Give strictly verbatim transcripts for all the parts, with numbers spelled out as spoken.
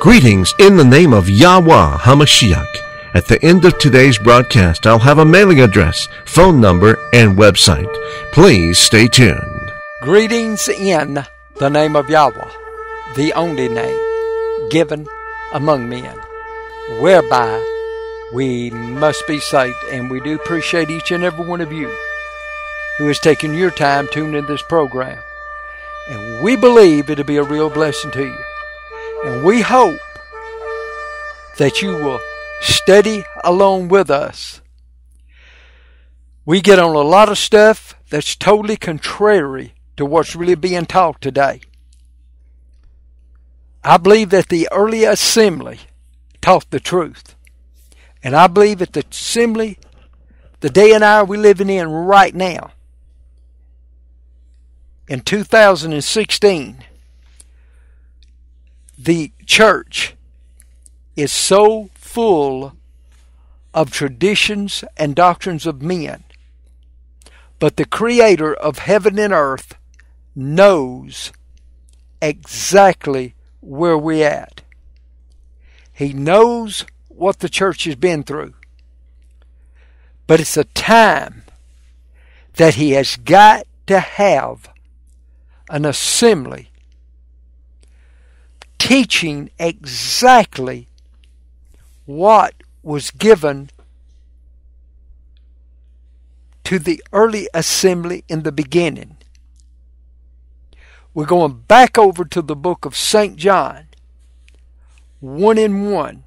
Greetings in the name of Yahwah HaMashiach. At the end of today's broadcast, I'll have a mailing address, phone number, and website. Please stay tuned. Greetings in the name of Yahwah, the only name given among men, whereby we must be saved. And we do appreciate each and every one of you who has taken your time tuning in this program. And we believe it'll be a real blessing to you. And we hope that you will study along with us. We get on a lot of stuff that's totally contrary to what's really being taught today. I believe that the early assembly taught the truth. And I believe that the assembly, the day and hour we're living in right now, in two thousand sixteen, the church is so full of traditions and doctrines of men. But the Creator of heaven and earth knows exactly where we're at. He knows what the church has been through. But it's a time that He has got to have an assembly teaching exactly what was given to the early assembly in the beginning. We're going back over to the book of Saint John, one and one.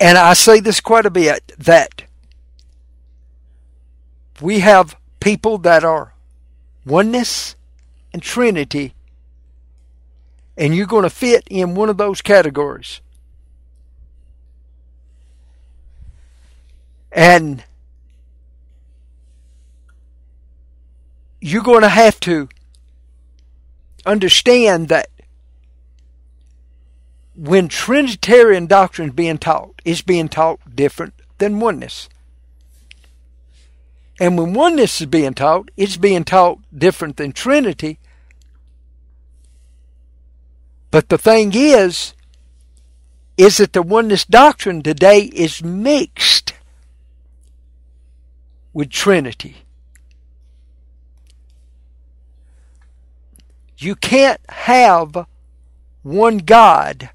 And I say this quite a bit, that we have people that are oneness and Trinity, and you're going to fit in one of those categories. And you're going to have to understand that when Trinitarian doctrine is being taught, it's being taught different than oneness. And when oneness is being taught, it's being taught different than Trinity. But the thing is, is that the oneness doctrine today is mixed with Trinity. You can't have one God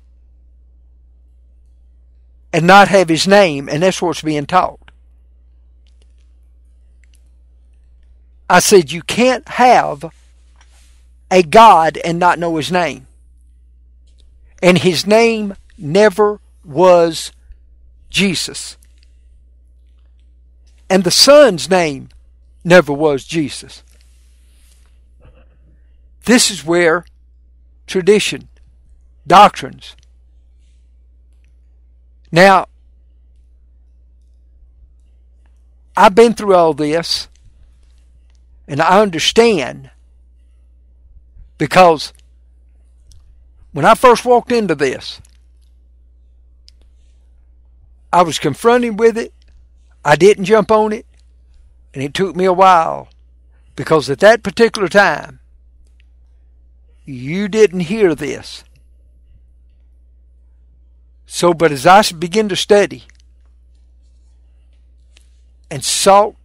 and not have His name, and that's what's being taught. I said you can't have a God and not know His name. And His name never was Jesus. And the Son's name never was Jesus. This is where tradition, doctrines. Now, I've been through all this. And I understand, because when I first walked into this, I was confronted with it. I didn't jump on it. And it took me a while, because at that particular time, you didn't hear this. So, but as I began to study and sought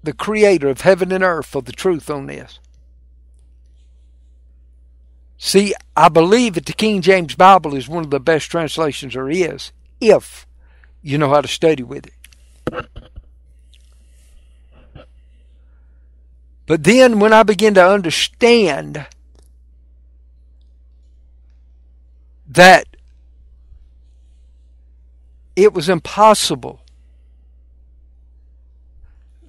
the Creator of heaven and earth for the truth on this. See, I believe that the King James Bible is one of the best translations there is, if you know how to study with it. But then when I begin to understand that it was impossible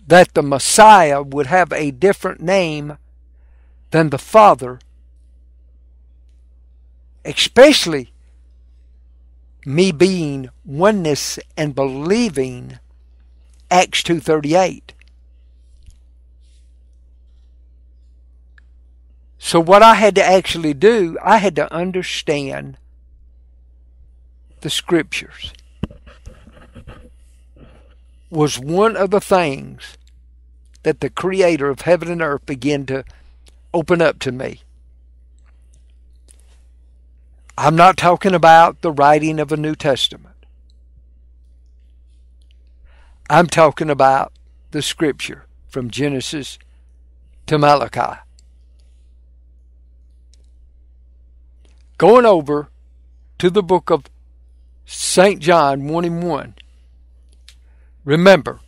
that the Messiah would have a different name than the Father, especially me being oneness and believing Acts two thirty-eight. So what I had to actually do, I had to understand the Scriptures. Was one of the things that the Creator of heaven and earth began to open up to me. I'm not talking about the writing of a New Testament. I'm talking about the scripture from Genesis to Malachi. Going over to the book of Saint John one and one. Remember,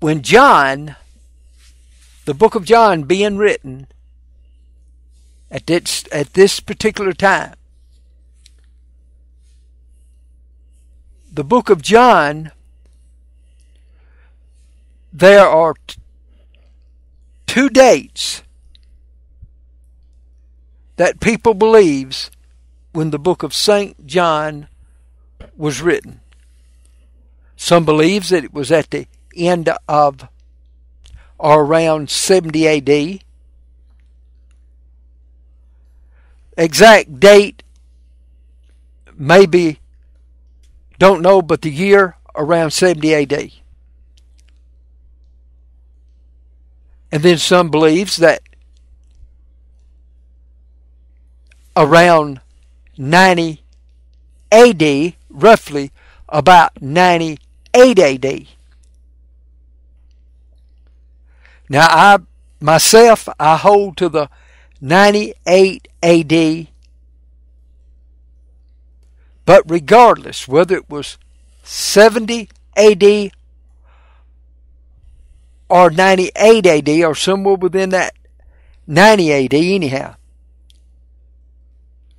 when John, the book of John being written at this, at this particular time, the book of John, there are t- two dates that people believes when the book of Saint John was written. Some believes that it was at the end of or around seventy A D. Exact date, maybe, don't know, but the year around seventy A D. And then some believes that around ninety A D, roughly about ninety-eight A D. Now, I myself, I hold to the ninety-eight A D. But regardless, whether it was seventy A D or ninety-eight A D or somewhere within that ninety A D anyhow,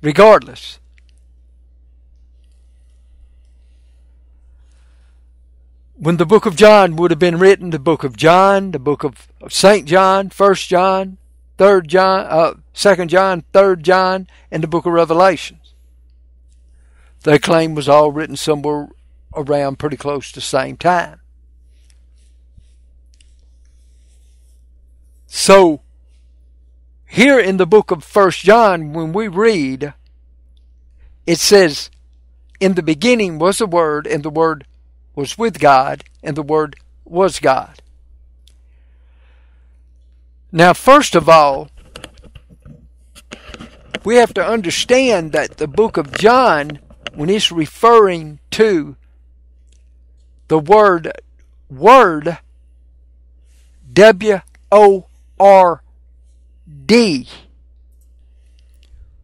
regardless, when the book of John would have been written, the book of John, the book of Saint John, First John, Third John, uh, Second John, Third John, and the book of Revelations, they claim was all written somewhere around pretty close to the same time. So, here in the book of First John, when we read, it says, "In the beginning was the Word, and the Word was with God, and the Word was God." Now, first of all, we have to understand that the book of John, when it's referring to the word word, W O R D,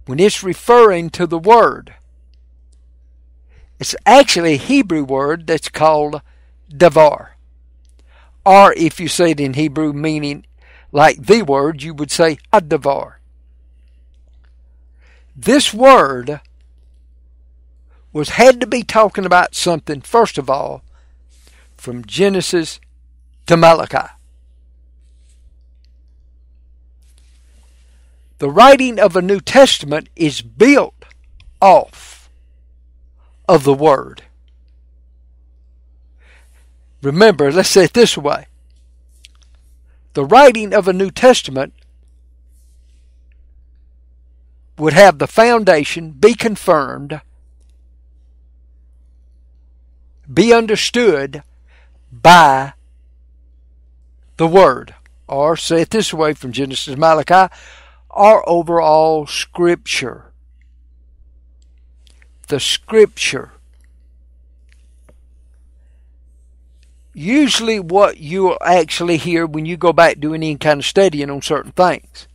when it's referring to the word, it's actually a Hebrew word that's called davar. Or if you say it in Hebrew, meaning like the word, you would say hadavar. This word was had to be talking about something, first of all, from Genesis to Malachi. The writing of a New Testament is built off of the Word. Remember, let's say it this way. The writing of a New Testament would have the foundation, be confirmed, be understood by the Word. Or say it this way, from Genesis to Malachi, our overall Scripture. The Scripture. Usually what you'll actually hear when you go back doing any kind of studying on certain things.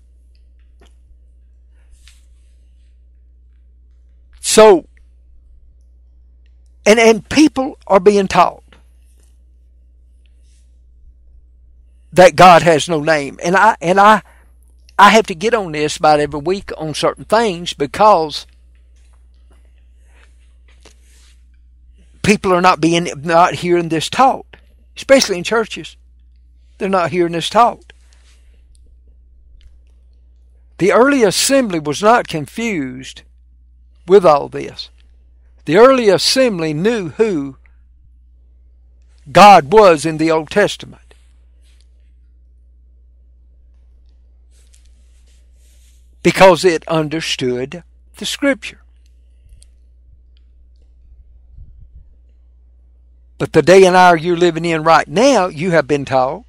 So, and, and people are being taught that God has no name. And I and I I have to get on this about every week on certain things because people are not being not hearing this taught, especially in churches. They're not hearing this taught. The early assembly was not confused with all this. The early assembly knew who God was in the Old Testament. Because it understood the Scripture. But the day and hour you're living in right now, you have been taught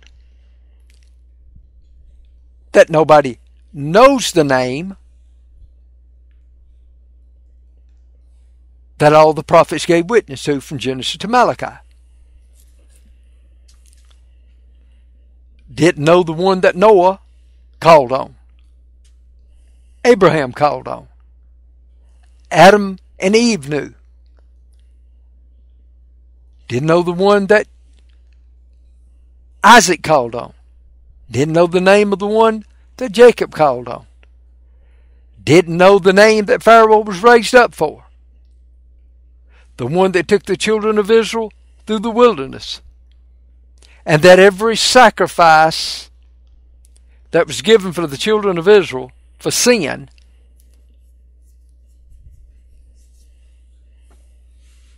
that nobody knows the name that all the prophets gave witness to from Genesis to Malachi. Didn't know the one that Noah called on, Abraham called on, Adam and Eve knew. Didn't know the one that Isaac called on. Didn't know the name of the one that Jacob called on. Didn't know the name that Pharaoh was raised up for. The one that took the children of Israel through the wilderness. And that every sacrifice that was given for the children of Israel for sin,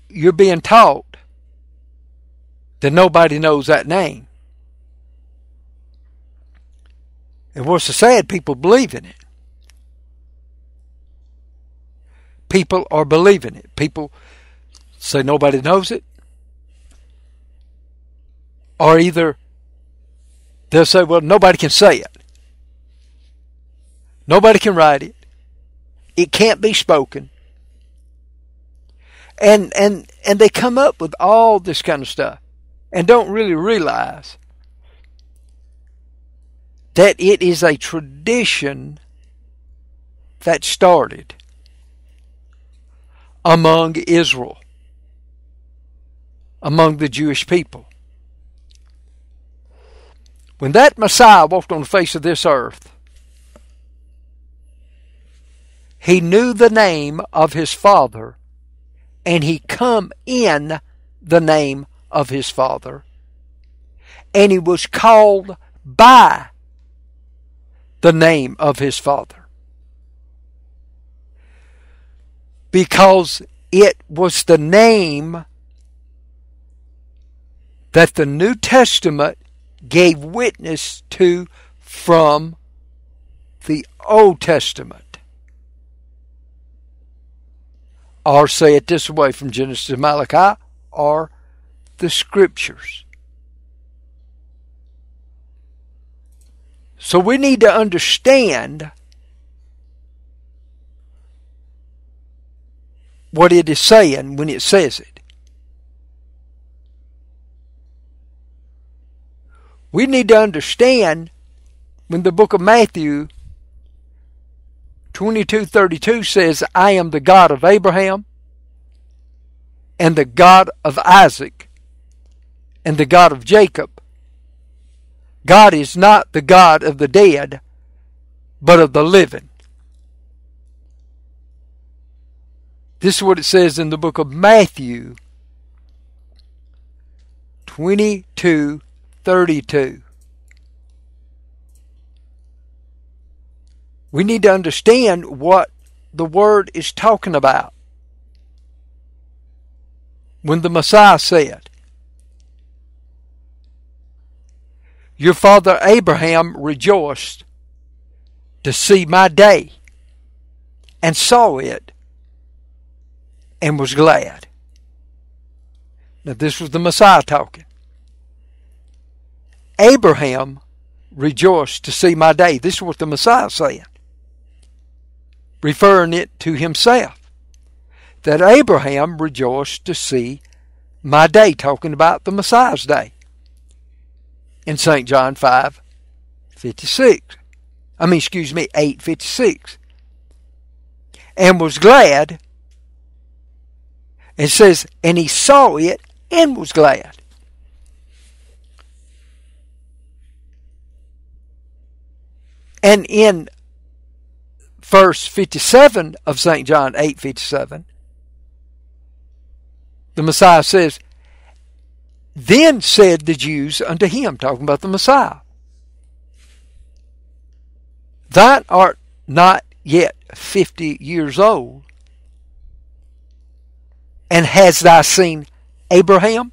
you're being taught that nobody knows that name. And what's so sad, people believe in it. People are believing it. People say nobody knows it. Or either they'll say, well, nobody can say it. Nobody can write it. It can't be spoken. And, and, and they come up with all this kind of stuff and don't really realize that it is a tradition that started among Israel, among the Jewish people. When that Messiah walked on the face of this earth, he knew the name of his Father, and he come in the name of his Father, and he was called by the name of his Father, because it was the name that the New Testament gave witness to from the Old Testament. Or say it this way, from Genesis to Malachi, or the Scriptures. So we need to understand what it is saying when it says it. We need to understand when the book of Matthew twenty-two thirty-two says, I am the God of Abraham and the God of Isaac and the God of Jacob. God is not the God of the dead, but of the living. This is what it says in the book of Matthew twenty-two thirty-two. We need to understand what the word is talking about when the Messiah said, your father Abraham rejoiced to see my day, and saw it, and was glad. Now this was the Messiah talking. Abraham rejoiced to see my day. This is what the Messiah said, referring it to himself. That Abraham rejoiced to see my day, talking about the Messiah's day. In Saint John five fifty-six. I mean, excuse me, eight fifty-six. And was glad. It says, and he saw it and was glad. And in verse fifty-seven of Saint John eight fifty-seven, the Messiah says, then said the Jews unto him, talking about the Messiah, thou art not yet fifty years old, and hast thou seen Abraham?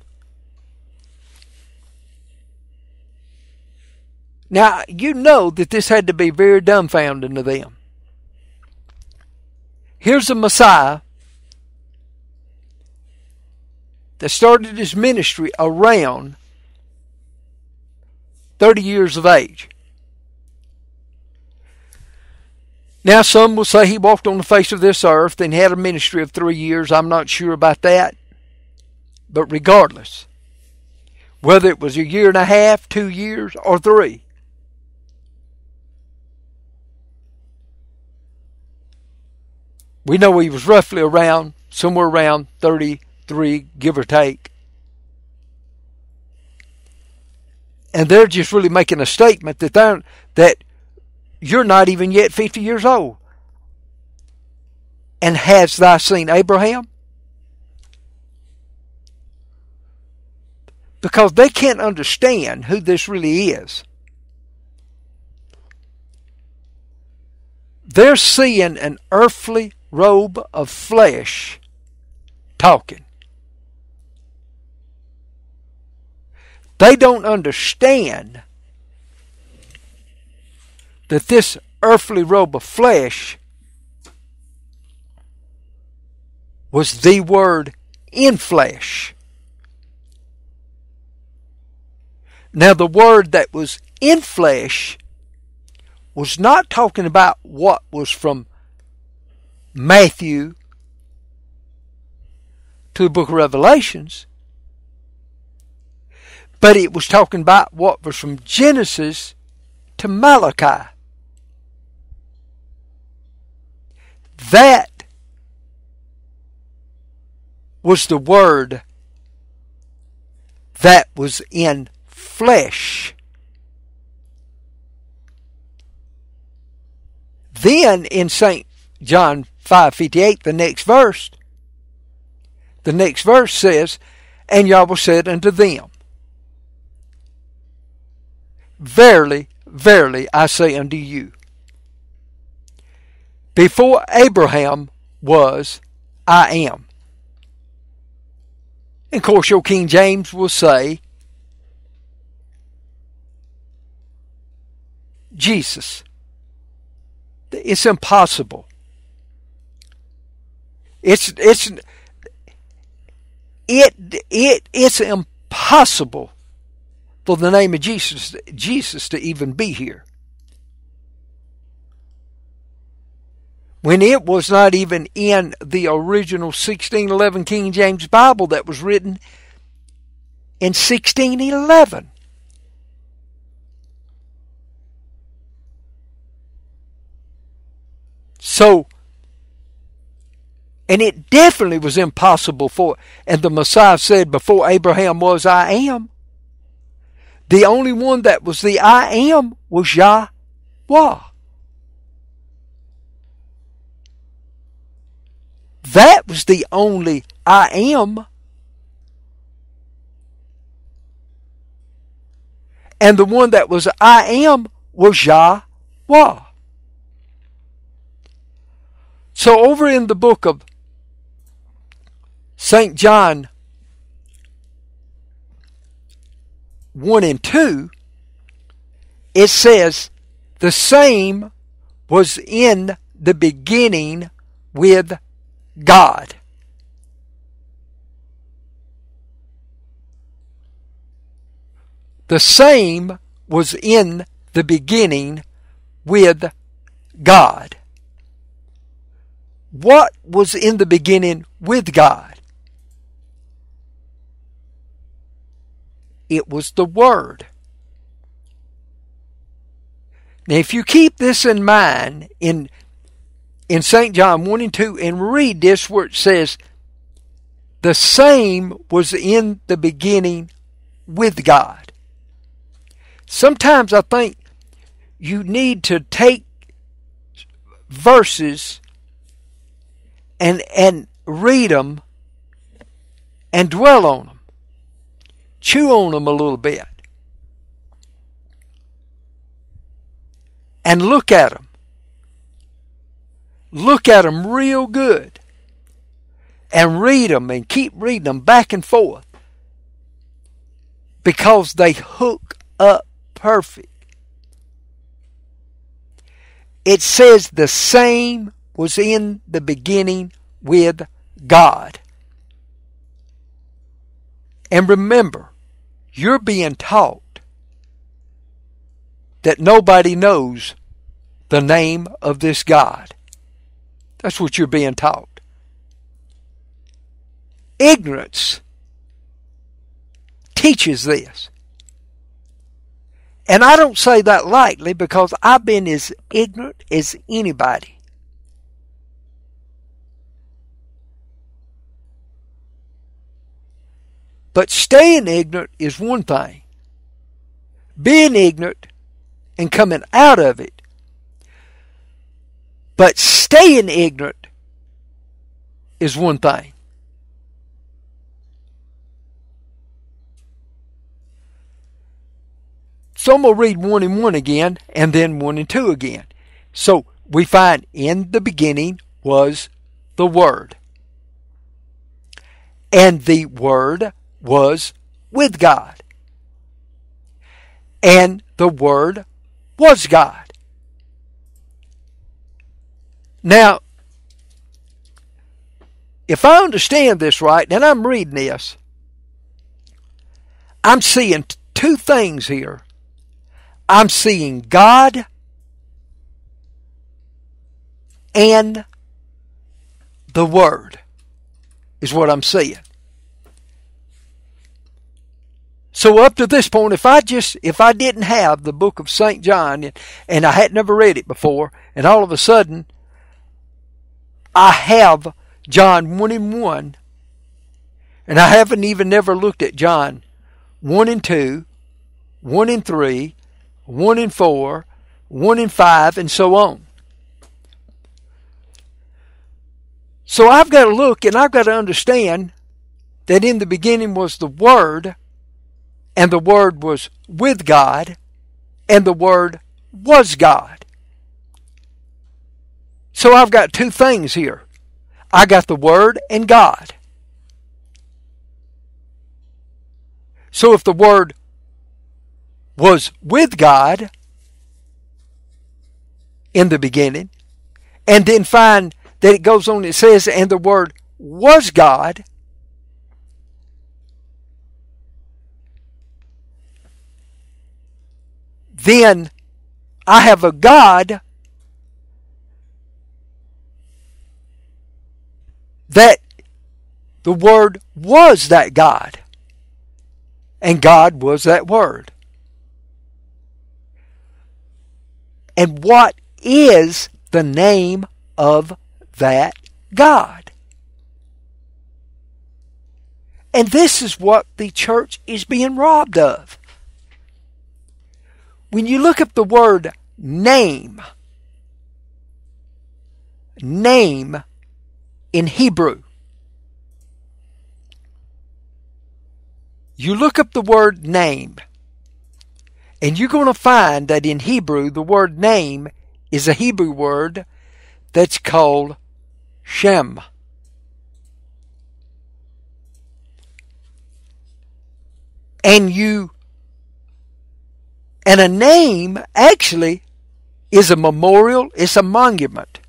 Now, you know that this had to be very dumbfounding to them. Here's a Messiah that started his ministry around thirty years of age. Now some will say he walked on the face of this earth and had a ministry of three years. I'm not sure about that. But regardless, whether it was a year and a half, two years, or three, we know he was roughly around, somewhere around thirty-three, give or take. And they're just really making a statement that they're, that you're not even yet fifty years old. And hast thou seen Abraham? Because they can't understand who this really is. They're seeing an earthly robe of flesh talking. They don't understand that this earthly robe of flesh was the Word in flesh. Now, the Word that was in flesh was not talking about what was from Matthew to the book of Revelations, but it was talking about what was from Genesis to Malachi. That was the Word that was in flesh. Then in Saint John five fifty-eight, the next verse, the next verse says, and Yahweh said unto them, verily, verily, I say unto you, before Abraham was, I am. And of course, your King James will say, Jesus. It's impossible. It's it's it it it's impossible for the name of Jesus Jesus to even be here, when it was not even in the original sixteen eleven King James Bible that was written in sixteen eleven. So, and it definitely was impossible for, and the Messiah said, before Abraham was, I am. The only one that was the I am was Yahweh. That was the only I am. And the one that was I am was Yahweh. So over in the book of Saint John one and two, it says, the same was in the beginning with God. The same was in the beginning with God. What was in the beginning with God? It was the Word. Now, if you keep this in mind in in Saint John one and two and read this where it says, the same was in the beginning with God. Sometimes I think you need to take verses And, and read them and dwell on them. Chew on them a little bit. And look at them. Look at them real good. And read them and keep reading them back and forth. Because they hook up perfect. It says the same was in the beginning with God. And remember, you're being taught that nobody knows the name of this God. That's what you're being taught. Ignorance teaches this. And I don't say that lightly, because I've been as ignorant as anybody. But staying ignorant is one thing. Being ignorant and coming out of it. But staying ignorant is one thing. So I'm going to read one and one again, and then one and two again. So we find, in the beginning was the Word. And the Word was with God. And the Word was God. Now, if I understand this right, and I'm reading this, I'm seeing two things here. I'm seeing God and the Word is what I'm seeing. So up to this point, if I just, if I didn't have the book of Saint John, and, and I had never read it before, and all of a sudden I have John one and one, and I haven't even never looked at John one and two, one and three, one in four, one in five, and so on. So I've got to look, and I've got to understand that in the beginning was the Word, and the Word was with God, and the Word was God. So I've got two things here. I got the Word and God. So if the Word was with God in the beginning, and then find that it goes on, it says, and the Word was God, then I have a God that the Word was that God, and God was that Word. And what is the name of that God? And this is what the church is being robbed of. When you look up the word name, name in Hebrew, you look up the word name, and you're going to find that in Hebrew, the word name is a Hebrew word that's called Shem. And you, and a name actually is a memorial, it's a monument.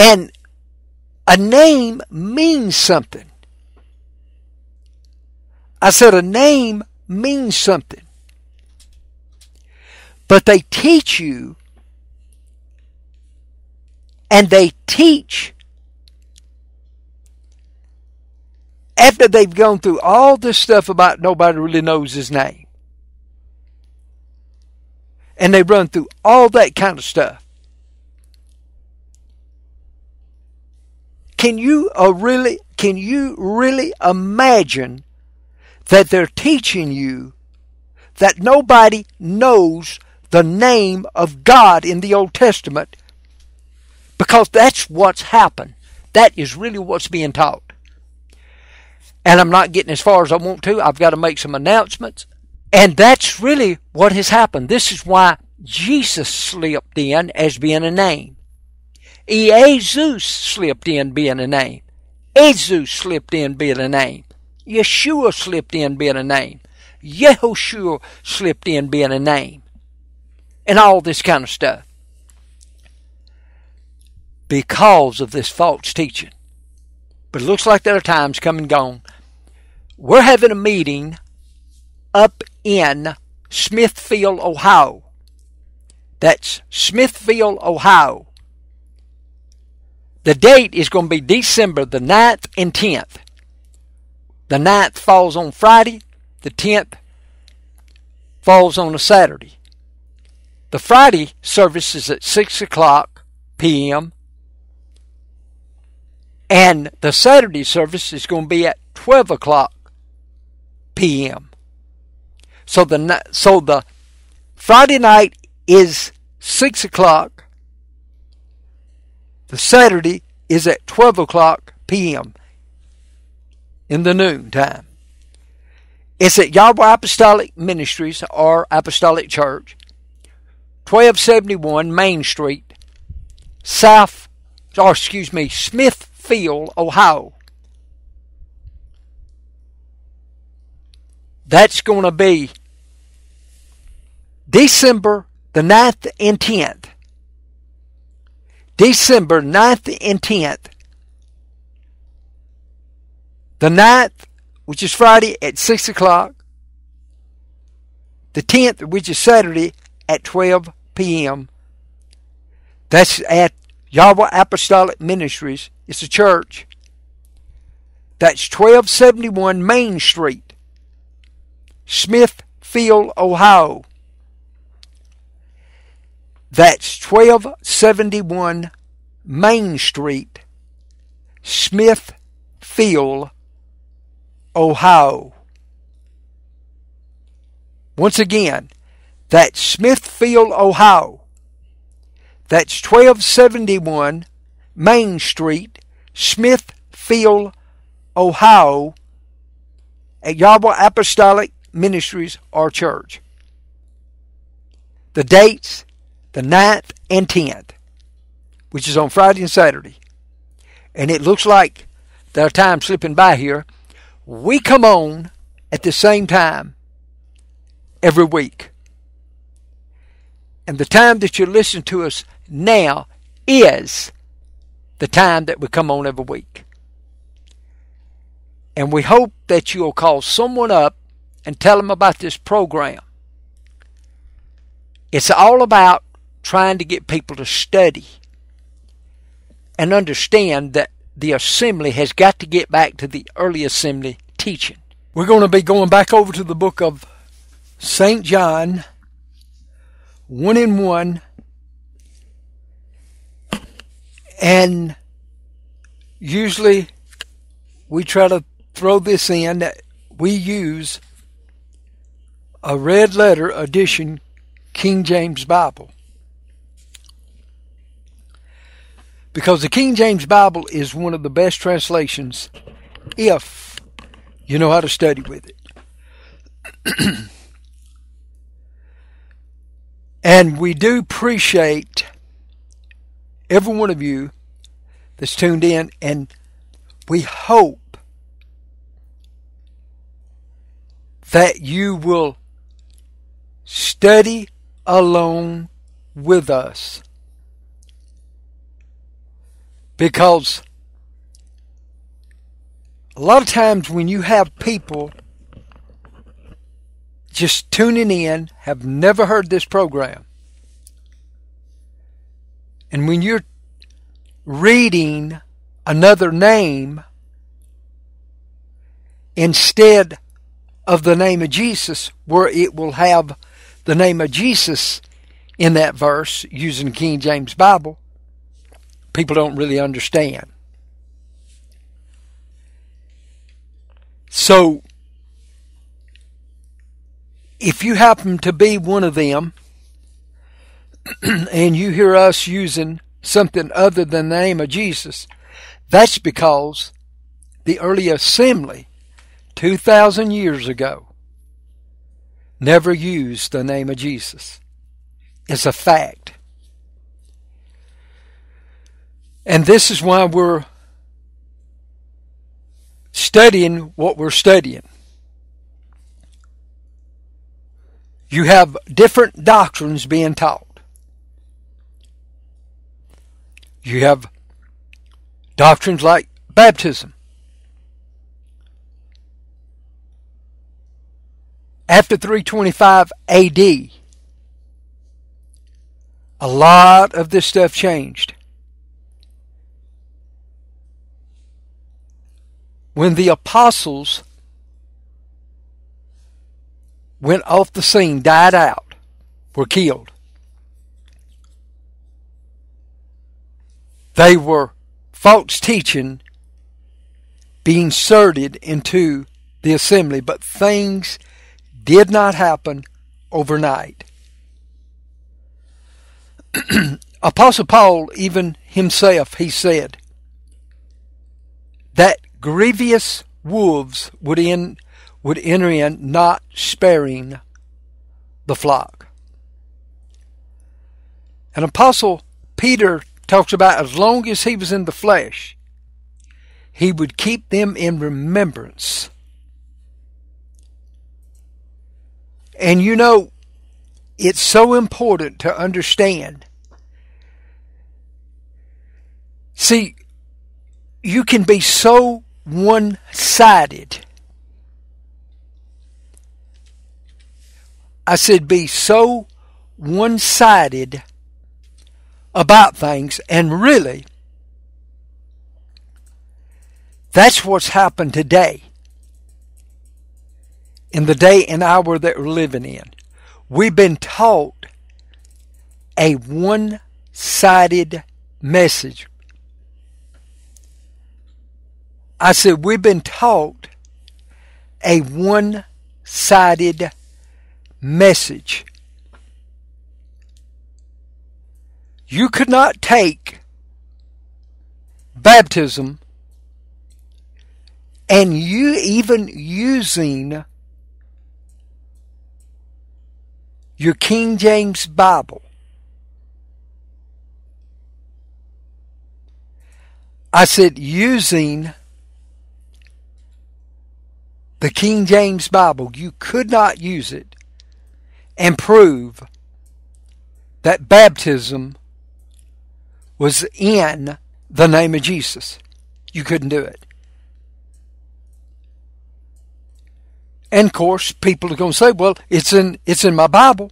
And a name means something. I said a name means something. But they teach you, and they teach, after they've gone through all this stuff about nobody really knows his name, and they run through all that kind of stuff. Can you uh, really, can you really imagine that they're teaching you that nobody knows the name of God in the Old Testament? Because that's what's happened. That is really what's being taught. And I'm not getting as far as I want to. I've got to make some announcements. And that's really what has happened. This is why Jesus slipped in as being a name. Jesus slipped in being a name. Jesus slipped in being a name. Yeshua slipped in being a name. Yehoshua slipped in being a name. And all this kind of stuff. Because of this false teaching. but it looks like their time's come and gone. We're having a meeting up in Smithfield, Ohio. That's Smithfield, Ohio. The date is going to be December the ninth and tenth. The ninth falls on Friday. The tenth falls on a Saturday. The Friday service is at six o'clock p m and the Saturday service is going to be at twelve o'clock p m So the so the Friday night is six o'clock. The Saturday is at twelve o'clock p m in the noon time. It's at Yahweh Apostolic Ministries or Apostolic Church, twelve seventy-one Main Street, South, or excuse me, Smithfield, Ohio. That's going to be December the ninth and tenth. December ninth and tenth. The ninth, which is Friday, at six o'clock. The tenth, which is Saturday, at twelve p m That's at Yahweh Apostolic Ministries. It's a church. That's twelve seventy-one Main Street, Smithfield, Ohio. That's twelve seventy-one Main Street, Smithfield, Ohio. Once again, that's Smithfield, Ohio. That's twelve seventy-one Main Street, Smithfield, Ohio, at Yahweh Apostolic Ministries, our church. The dates, the ninth and tenth, which is on Friday and Saturday. And it looks like their time's slipping by here. We come on at the same time every week. And the time that you listen to us now is the time that we come on every week. And we hope that you'll call someone up and tell them about this program. It's all about trying to get people to study and understand that the assembly has got to get back to the early assembly teaching. We're going to be going back over to the book of Saint John one and one, and usually we try to throw this in that we use a red letter edition King James Bible, because the King James Bible is one of the best translations if you know how to study with it. And we do appreciate every one of you that's tuned in, and we hope that you will study along with us, because a lot of times when you have people just tuning in, have never heard this program, and when you're reading another name instead of the name of Jesus, where it will have the name of Jesus in that verse using King James Bible, people don't really understand. So if you happen to be one of them and you hear us using something other than the name of Jesus, that's because the early assembly two thousand years ago never used the name of Jesus. It's a fact. And this is why we're studying what we're studying. You have different doctrines being taught. You have doctrines like baptism, after three twenty-five A D, a lot of this stuff changed. When the apostles went off the scene, died out, were killed, they were false teaching being inserted into the assembly, but things did not happen overnight. Apostle Paul, even himself, he said that grievous wolves would in, would enter in, not sparing the flock. And Apostle Peter talks about as long as he was in the flesh, he would keep them in remembrance. And you know, it's so important to understand. See, you can be so one-sided. I said be so one-sided about things, and really, that's what's happened today. In the day and hour that we're living in, we've been taught a one-sided message. I said we've been taught a one-sided message. You could not take baptism and you even using your King James Bible. I said using the King James Bible, you could not use it and prove that baptism was in the name of Jesus. You couldn't do it. And of course, people are going to say, well, it's in, it's in my Bible.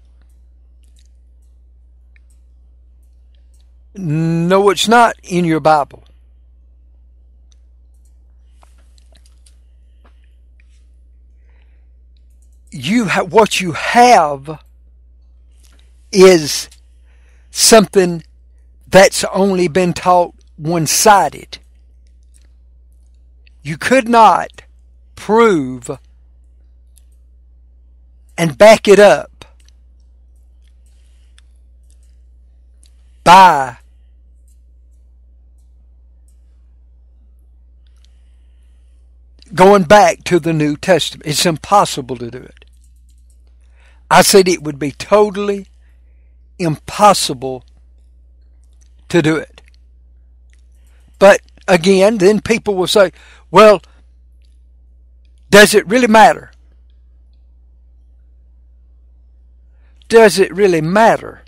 No, it's not in your Bible. You have, what you have is something that's only been taught one-sided. You could not prove and back it up by going back to the New Testament. It's impossible to do it. I said it would be totally impossible to do it. But again, then people will say, well, does it really matter? Does it really matter?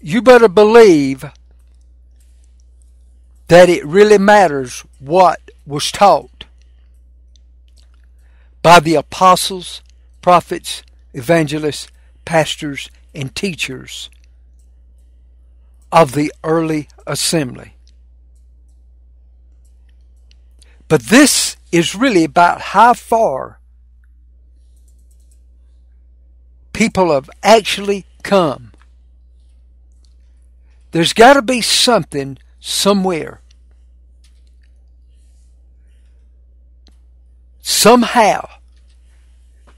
You better believe that it really matters what was taught by the apostles, prophets, evangelists, pastors, and teachers of the early assembly. But this is really about how far people have actually come. There's got to be something somewhere, somehow,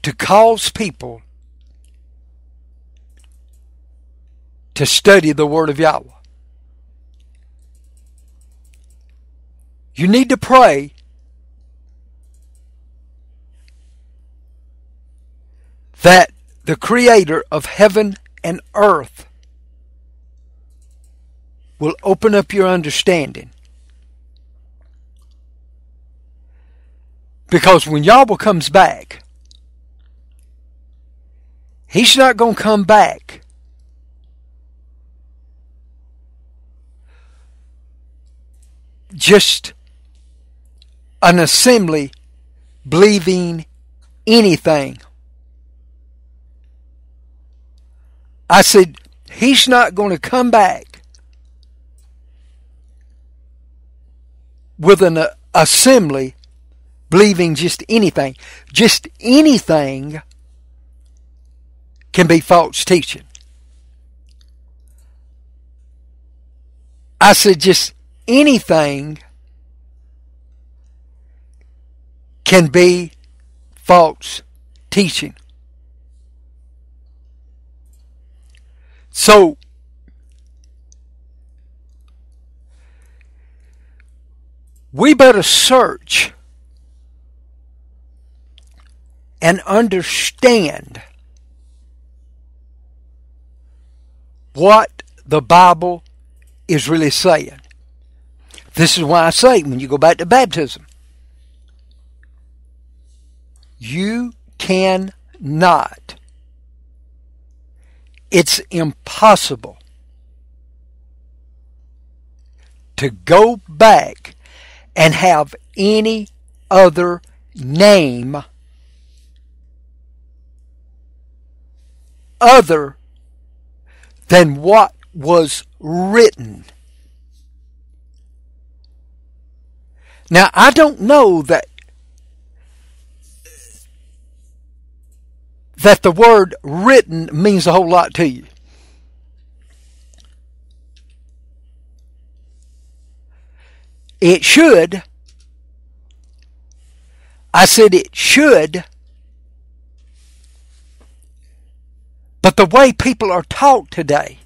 to cause people to study the Word of Yahweh. You need to pray that the Creator of heaven and earth will open up your understanding. Because when Yahweh comes back, He's not going to come back just an assembly believing anything. I said, he's not going to come back with an uh, assembly believing just anything. Just anything can be false teaching. I said, just anything can be false teaching. So, we better search and understand what the Bible is really saying. This is why I say, when you go back to baptism, you cannot, it's impossible to go back and have any other name other than what was written. Now, I don't know that that the word written means a whole lot to you. It should. I said it should. But the way people are taught today,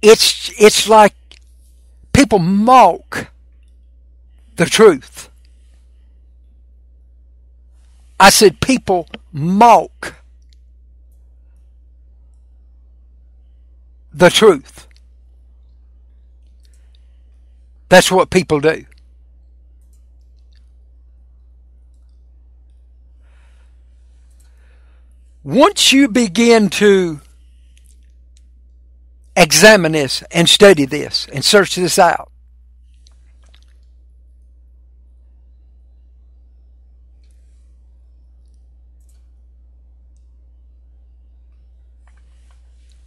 it's it's like people mock the truth. I said people mock the truth. That's what people do. Once you begin to examine this and study this and search this out,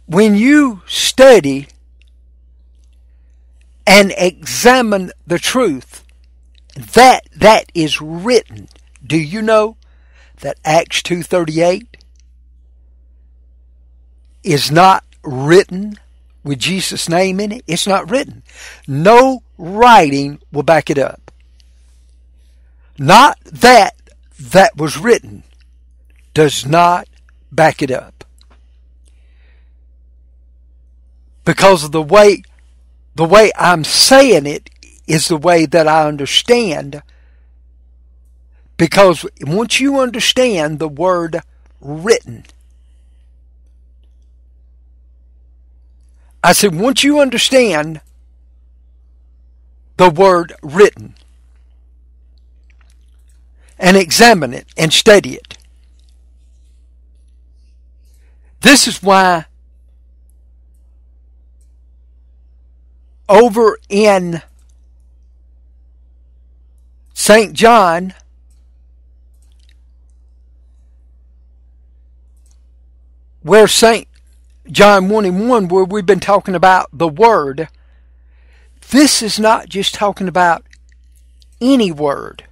when you study and examine the truth, that that is written. Do you know that Acts two thirty-eight is not written with Jesus' name in it? It's not written. No writing will back it up. Not that that was written does not back it up. Because of the way, the way I'm saying it is the way that I understand. Because once you understand the word written, I said, once you understand the word written and examine it and study it, this is why over in Saint John, where Saint John one and one, where we've been talking about the Word, this is not just talking about any word.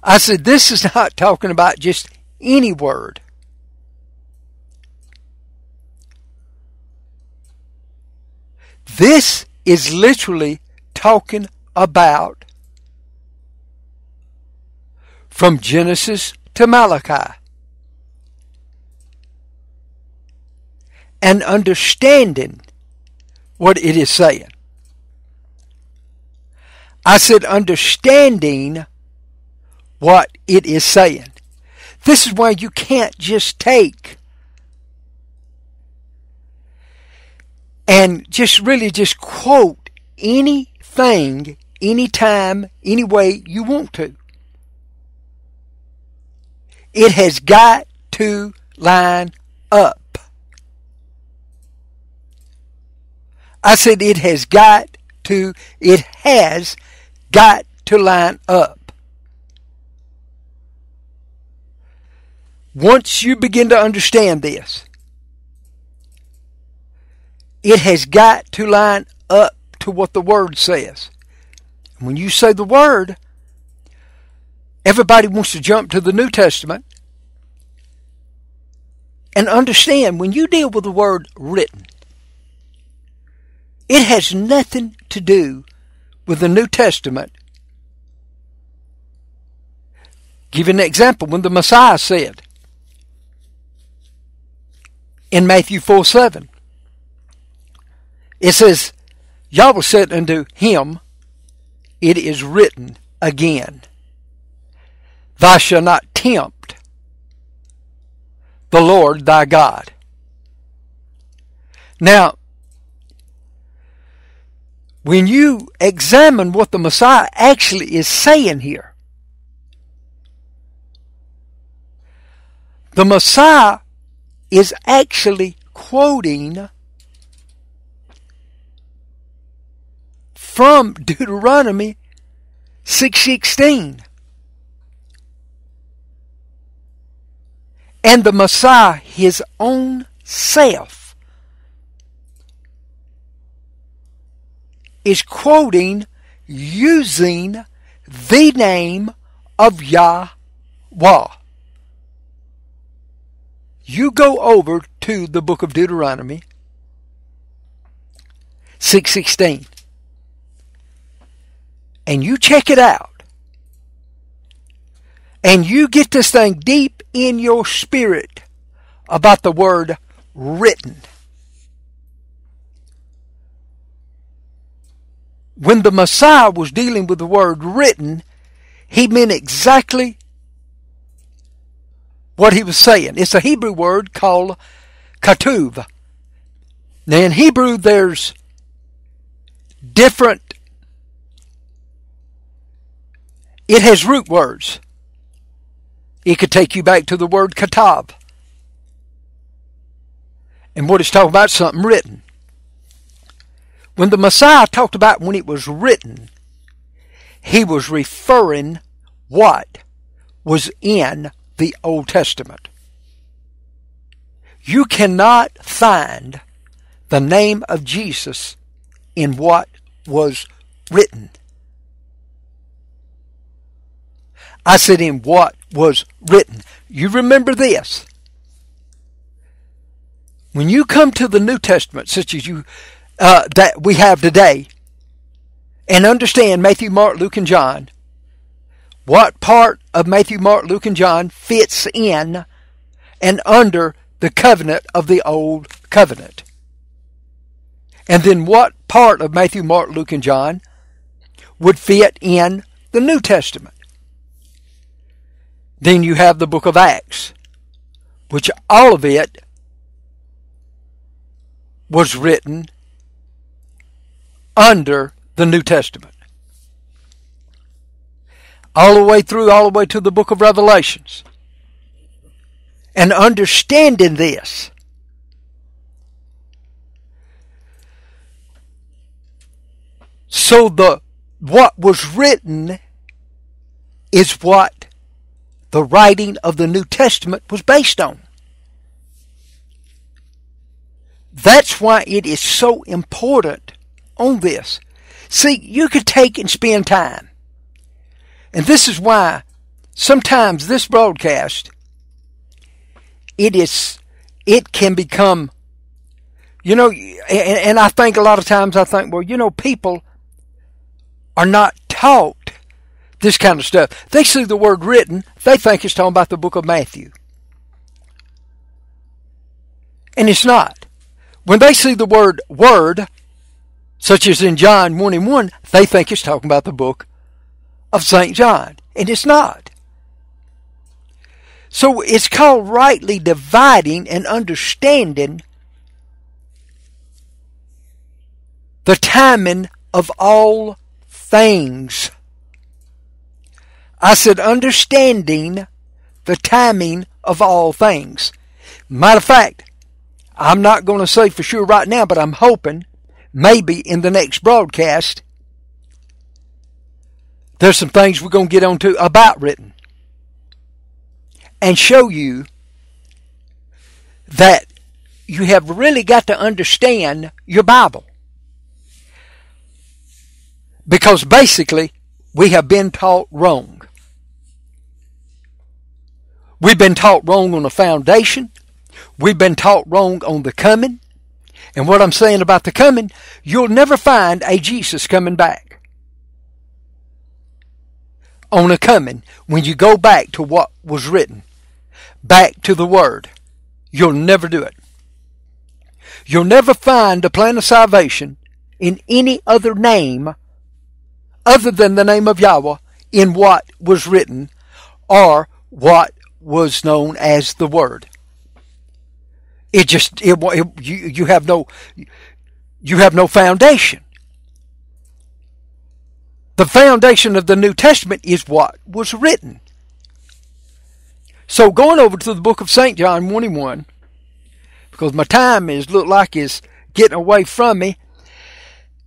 I said, this is not talking about just any word. This is literally talking about from Genesis to Malachi. And understanding what it is saying. I said understanding what it is saying. This is why you can't just take and just really just quote anything, anytime, any way you want to. It has got to line up. I said it has got to, it has got to line up. Once you begin to understand this, it has got to line up to what the Word says. And when you say the Word, everybody wants to jump to the New Testament. And understand, when you deal with the word written, it has nothing to do with the New Testament. Give an example, when the Messiah said in Matthew four seven, it says, Yahweh said unto him, it is written again, thou shalt not tempt the Lord thy God. Now, when you examine what the Messiah actually is saying here, the Messiah is actually quoting from Deuteronomy six sixteen. And the Messiah, his own self, is quoting using the name of Yahweh. You go over to the book of Deuteronomy six sixteen. And you check it out. And you get this thing deep in your spirit about the word written. When the Messiah was dealing with the word written, he meant exactly what he was saying. It's a Hebrew word called katuv. Now in Hebrew there's different, it has root words. It could take you back to the word kitab. And what it's talking about is something written. When the Messiah talked about when it was written, he was referring what was in the Old Testament. You cannot find the name of Jesus in what was written. I said in what was written. You remember this. When you come to the New Testament, such as you uh, that we have today, and understand Matthew, Mark, Luke, and John, what part of Matthew, Mark, Luke, and John fits in and under the covenant of the Old Covenant? And then what part of Matthew, Mark, Luke, and John would fit in the New Testament? Then you have the book of Acts, which all of it was written under the New Testament. All the way through, all the way to the book of Revelations. And understanding this, so the what was written is what the writing of the New Testament was based on. That's why it is so important on this. See, you could take and spend time. And this is why sometimes this broadcast, it is, it can become, you know, and, and I think a lot of times I think, well, you know, people are not taught this kind of stuff. They see the word written, they think it's talking about the book of Matthew. And it's not. When they see the word word, such as in John one and one, they think it's talking about the book of Saint John. And it's not. So it's called rightly dividing and understanding the timing of all things. I said understanding the timing of all things. Matter of fact, I'm not going to say for sure right now, but I'm hoping maybe in the next broadcast, there's some things we're going to get onto about written and show you that you have really got to understand your Bible. Because basically, we have been taught wrong. We've been taught wrong on the foundation. We've been taught wrong on the coming. And what I'm saying about the coming, you'll never find a Jesus coming back on a coming when you go back to what was written, back to the Word. You'll never do it. You'll never find the plan of salvation in any other name other than the name of Yahweh in what was written or what was known as the Word. It just, it, it, you, you have no, you have no foundation. The foundation of the New Testament is what was written. So going over to the book of Saint John one and one, because my time is look like is getting away from me,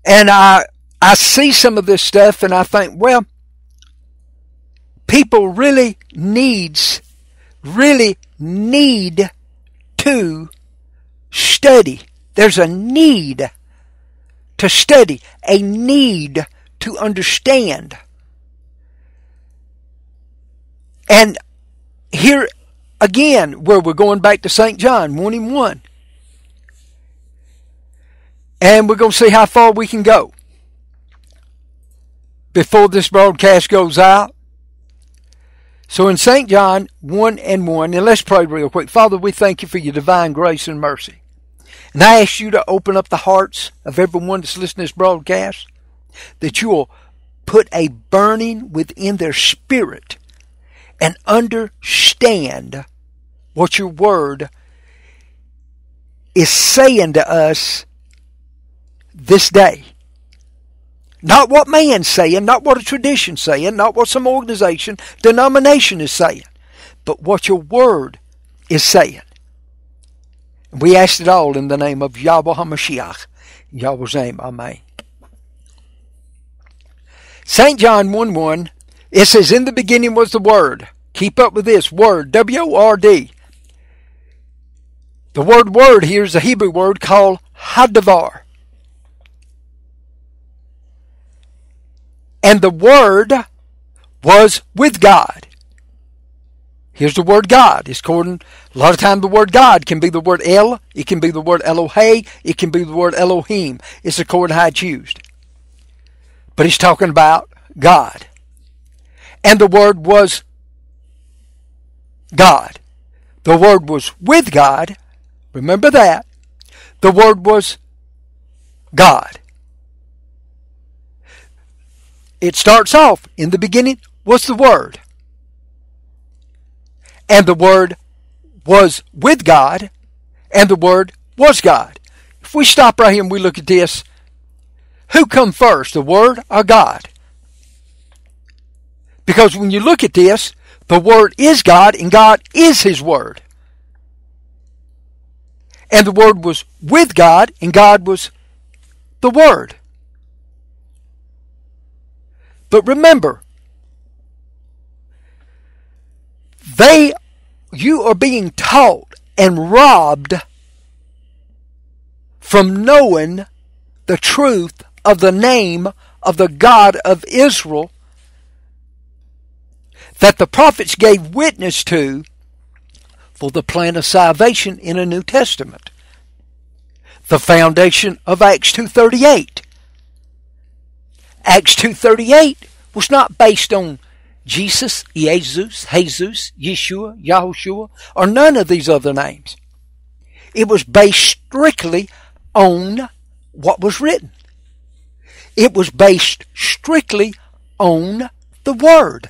and I I see some of this stuff, and I think, well, people really needs really need to study. There's a need to study, a need to understand. And here again, where we're going back to Saint John one and one. And we're going to see how far we can go before this broadcast goes out. So in Saint John one and one, and let's pray real quick. Father, we thank you for your divine grace and mercy. And I ask you to open up the hearts of everyone that's listening to this broadcast, that you will put a burning within their spirit and understand what your word is saying to us this day. Not what man's saying, not what a tradition's saying, not what some organization, denomination is saying, but what your word is saying. We ask it all in the name of Yahwah HaMashiach. In Yahweh's name, amen. Saint John one one. It says, in the beginning was the Word. Keep up with this. Word. W O R D. The word word here is a Hebrew word called Hadavar. And the Word was with God. Here's the word God. It's according, a lot of times the word God can be the word El. It can be the word Elohe. It can be the word Elohim. It's according to how it's used. But he's talking about God. And the Word was God. The Word was with God. Remember that. The Word was God. It starts off, in the beginning was the Word. And the Word was with God. And the Word was God. If we stop right here and we look at this, who come first, the Word or God? Because when you look at this, the Word is God, and God is His Word. And the Word was with God, and God was the Word. But remember, they, you are being taught and robbed from knowing the truth of the name of the God of Israel, that the prophets gave witness to for the plan of salvation in the New Testament. The foundation of Acts two thirty-eight. Acts two thirty-eight was not based on Jesus, Jesus, Jesus, Yeshua, Yahushua, or none of these other names. It was based strictly on what was written. It was based strictly on the Word.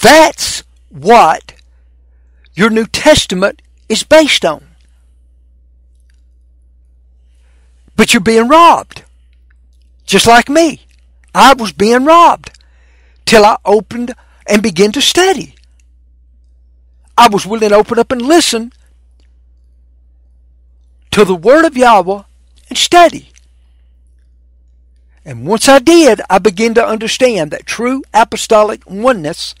That's what your New Testament is based on. But you're being robbed. Just like me. I was being robbed till I opened and began to study. I was willing to open up and listen to the Word of Yahweh and study. And once I did, I began to understand that true apostolic oneness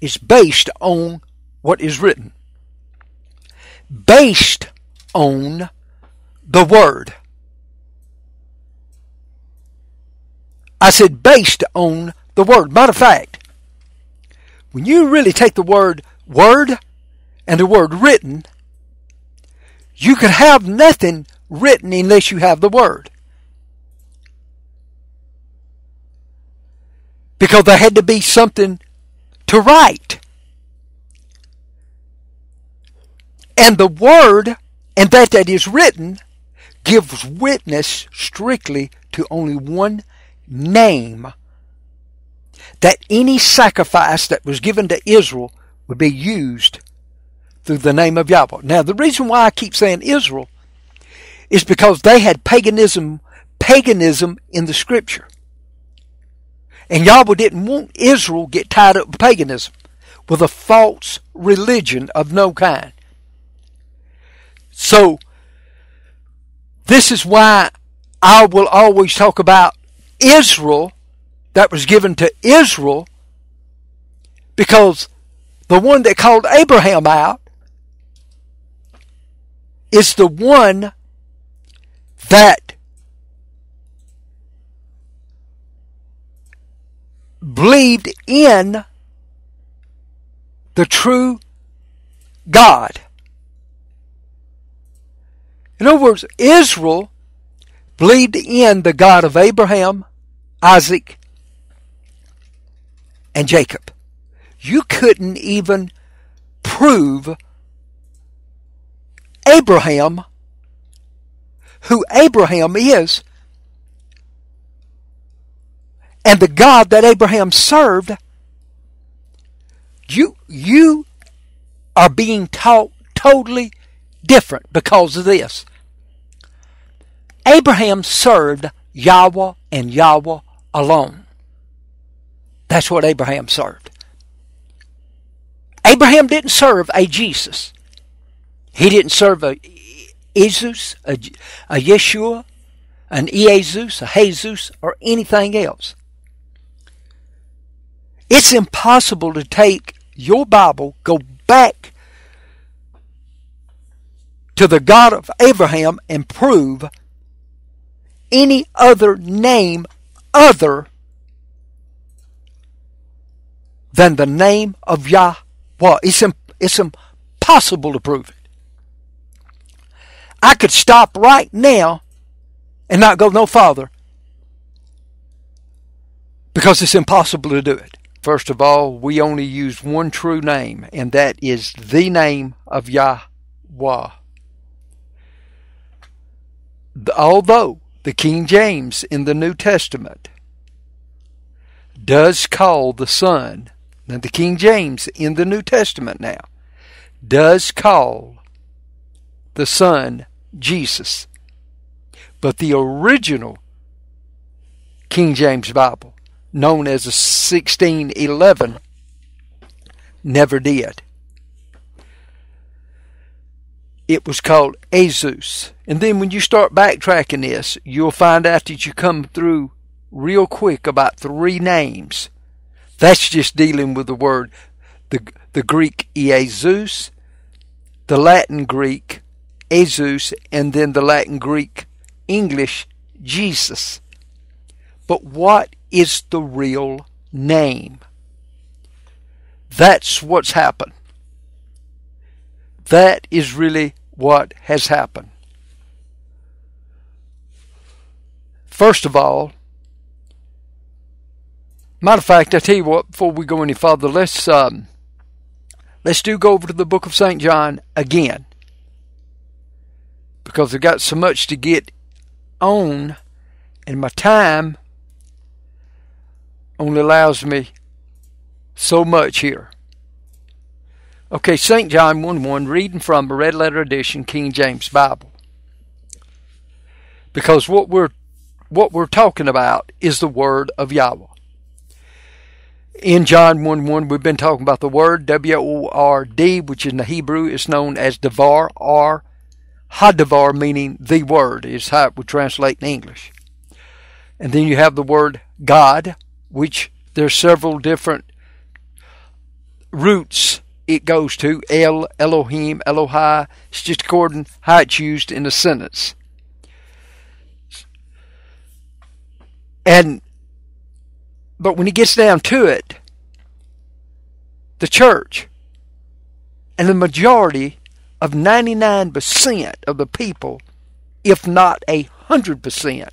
is based on what is written. Based on the Word. I said based on the Word. Matter of fact, when you really take the word word and the word written, you can have nothing written unless you have the Word. Because there had to be something to write. And the Word, and that that is written, gives witness strictly to only one name, that any sacrifice that was given to Israel would be used through the name of Yahweh. Now, the reason why I keep saying Israel is because they had paganism, paganism in the Scripture. And Yahweh didn't want Israel get tied up with paganism, with a false religion of no kind. So, this is why I will always talk about Israel that was given to Israel, because the one that called Abraham out is the one that believed in the true God. In other words, Israel believed in the God of Abraham, Isaac, and Jacob. You couldn't even prove Abraham, who Abraham is, and the God that Abraham served. You, you are being taught totally different because of this. Abraham served Yahweh and Yahweh alone. That's what Abraham served. Abraham didn't serve a Jesus. He didn't serve a Jesus, a, a Yeshua, an Iesus, a Jesus, or anything else. It's impossible to take your Bible, go back to the God of Abraham, and prove any other name other than the name of Yahweh. It's, it's impossible to prove it. I could stop right now and not go no farther, because it's impossible to do it. First of all, we only use one true name, and that is the name of Yahweh. Although the King James in the New Testament does call the Son, now the King James in the New Testament now does call the Son Jesus, but the original King James Bible, known as the sixteen eleven, never did. It was called Jesus. And then when you start backtracking this, you'll find out that you come through real quick about three names. That's just dealing with the word, the, the Greek Iesus, the Latin Greek Jesus, and then the Latin Greek English Jesus. But what is the real name? That's what's happened. That is really what has happened. First of all, matter of fact, I tell you what, before we go any farther, let's um, let's do go over to the book of Saint John again, because I've got so much to get on, and my time only allows me so much here. Okay, Saint John one one, reading from a red letter edition King James Bible. Because what we're what we're talking about is the Word of Yahweh. In John one one, we've been talking about the Word, W O R D, which in the Hebrew is known as davar, or Hadavar, meaning the word, is how it would translate in English. And then you have the word God, which there's several different roots it goes to. El, Elohim, Elohe. It's just according to how it's used in a sentence. And, but when he gets down to it, the church and the majority of ninety-nine percent of the people, if not a hundred percent,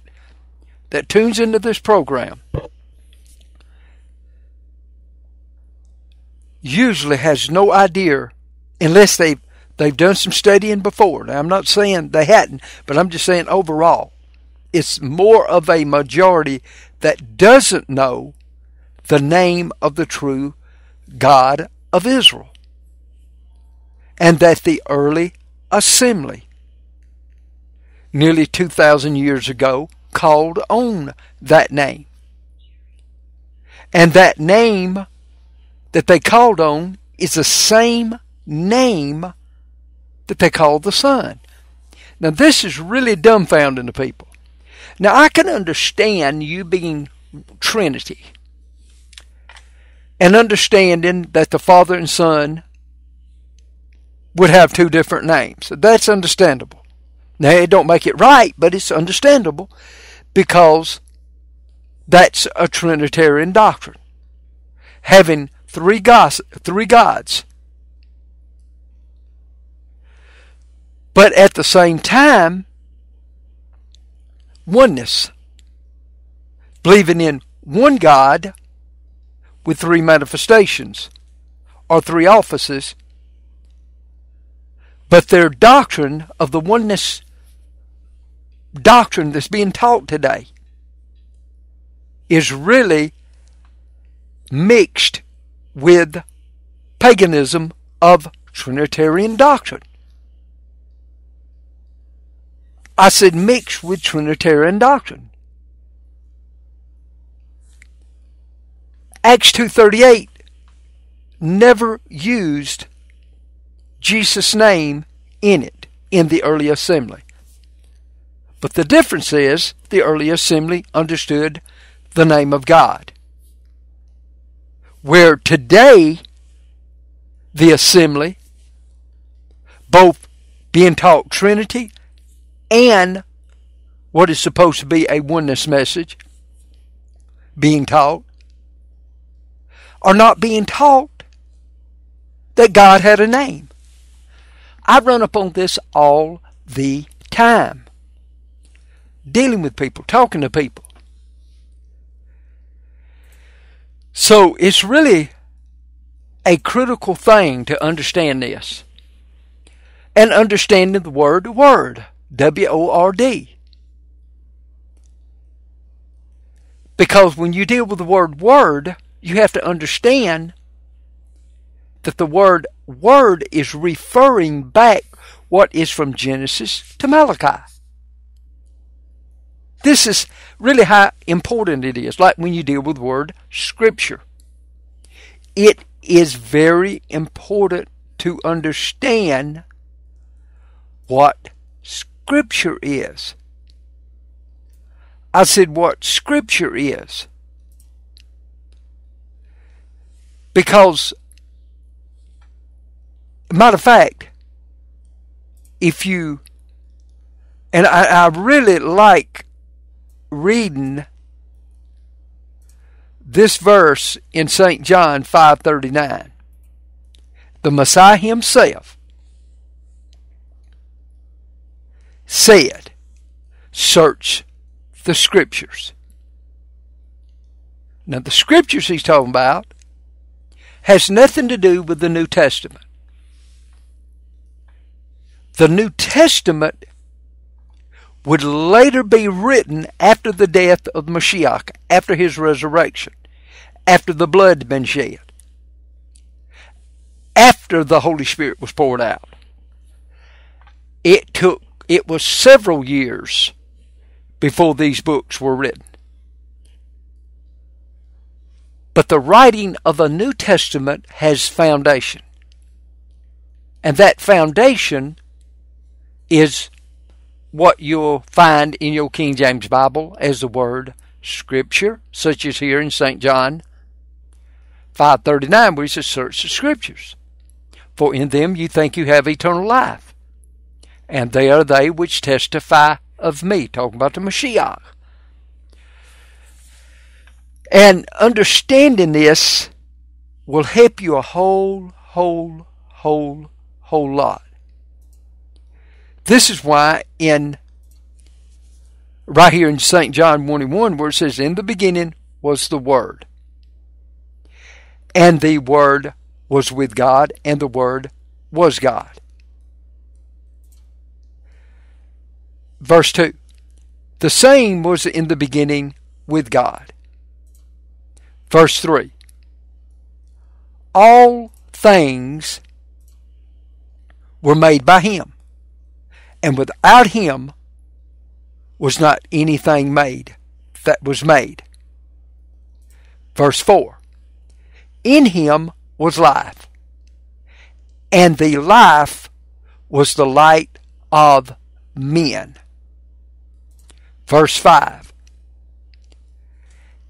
that tunes into this program, usually has no idea, unless they've, they've done some studying before. Now, I'm not saying they hadn't, but I'm just saying overall, it's more of a majority that doesn't know the name of the true God of Israel. And that the early assembly, nearly two thousand years ago, called on that name. And that name that they called on is the same name that they called the Son. Now, this is really dumbfounding to people. Now, I can understand you being Trinity and understanding that the Father and Son would have two different names. That's understandable. Now, it don't make it right, but it's understandable because that's a Trinitarian doctrine. Having three gods, three gods. But at the same time, oneness, believing in one God with three manifestations or three offices, but their doctrine of the oneness doctrine that's being taught today is really mixed with paganism of Trinitarian doctrine. I said mixed with Trinitarian doctrine. Acts two thirty-eight never used Jesus' name in it, in the early assembly. But the difference is, the early assembly understood the name of God. Where today, the assembly, both being taught Trinity and what is supposed to be a oneness message being taught, are not being taught that God had a name. I run up on this all the time, dealing with people, talking to people. So it's really a critical thing to understand this, and understanding the word word. W O R D. Because when you deal with the word word, you have to understand that the word word is referring back what is from Genesis to Malachi. This is really how important it is. Like when you deal with the word scripture, it is very important to understand what Scripture is. I said what Scripture is. Because, matter of fact, if you, and I, I really like reading this verse in Saint John five thirty-nine. The Messiah himself said, search the scriptures. Now, the scriptures he's talking about has nothing to do with the New Testament. The New Testament would later be written after the death of Mashiach, after his resurrection, after the blood had been shed, after the Holy Spirit was poured out. It took It was several years before these books were written. But the writing of the New Testament has foundation. And that foundation is what you'll find in your King James Bible as the word Scripture, such as here in Saint John five thirty-nine, where he says, search the Scriptures, for in them you think you have eternal life, and they are they which testify of me, talking about the Mashiach. And understanding this will help you a whole, whole, whole, whole lot. This is why in, right here in Saint John one and one, where it says, in the beginning was the Word, and the Word was with God, and the Word was God. Verse two, the same was in the beginning with God. Verse three, all things were made by him, and without him was not anything made that was made. Verse four, in him was life, and the life was the light of men. Verse five,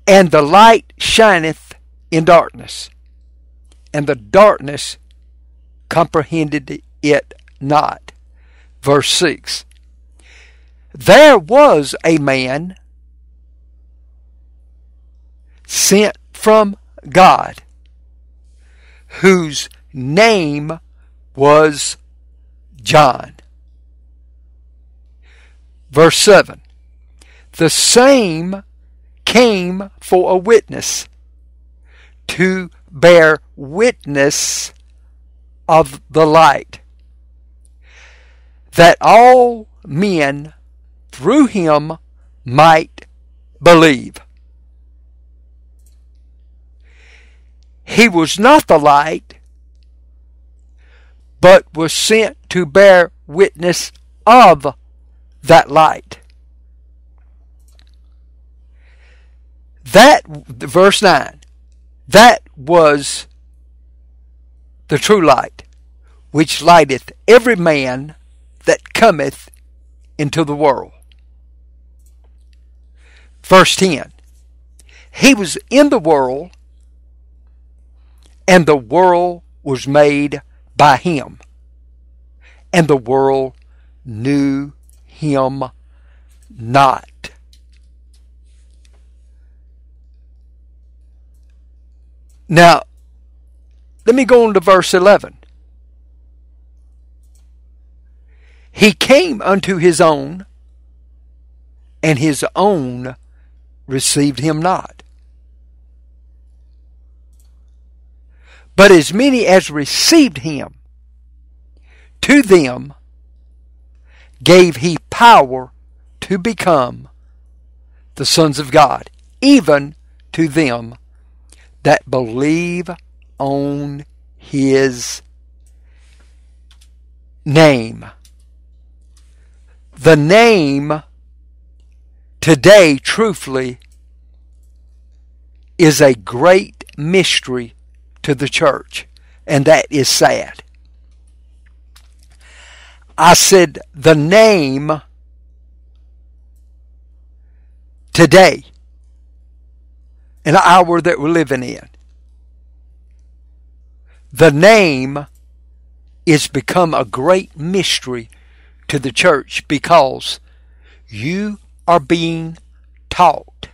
and the light shineth in darkness, and the darkness comprehended it not. Verse six, there was a man sent from God, whose name was John. Verse seven, the same came for a witness, to bear witness of the light, that all men through him might believe. He was not the light, but was sent to bear witness of that light. That, verse nine, that was the true light, which lighteth every man that cometh into the world. Verse ten, he was in the world, and the world was made by him, and the world knew him not. Now, let me go on to verse eleven. He came unto his own, and his own received him not. But as many as received him, to them gave he power to become the sons of God, even to them that believe on his name. The name today, truthfully, is a great mystery to the church, and that is sad. I said the name today, an hour that we're living in, the name is become a great mystery to the church, because you are being taught,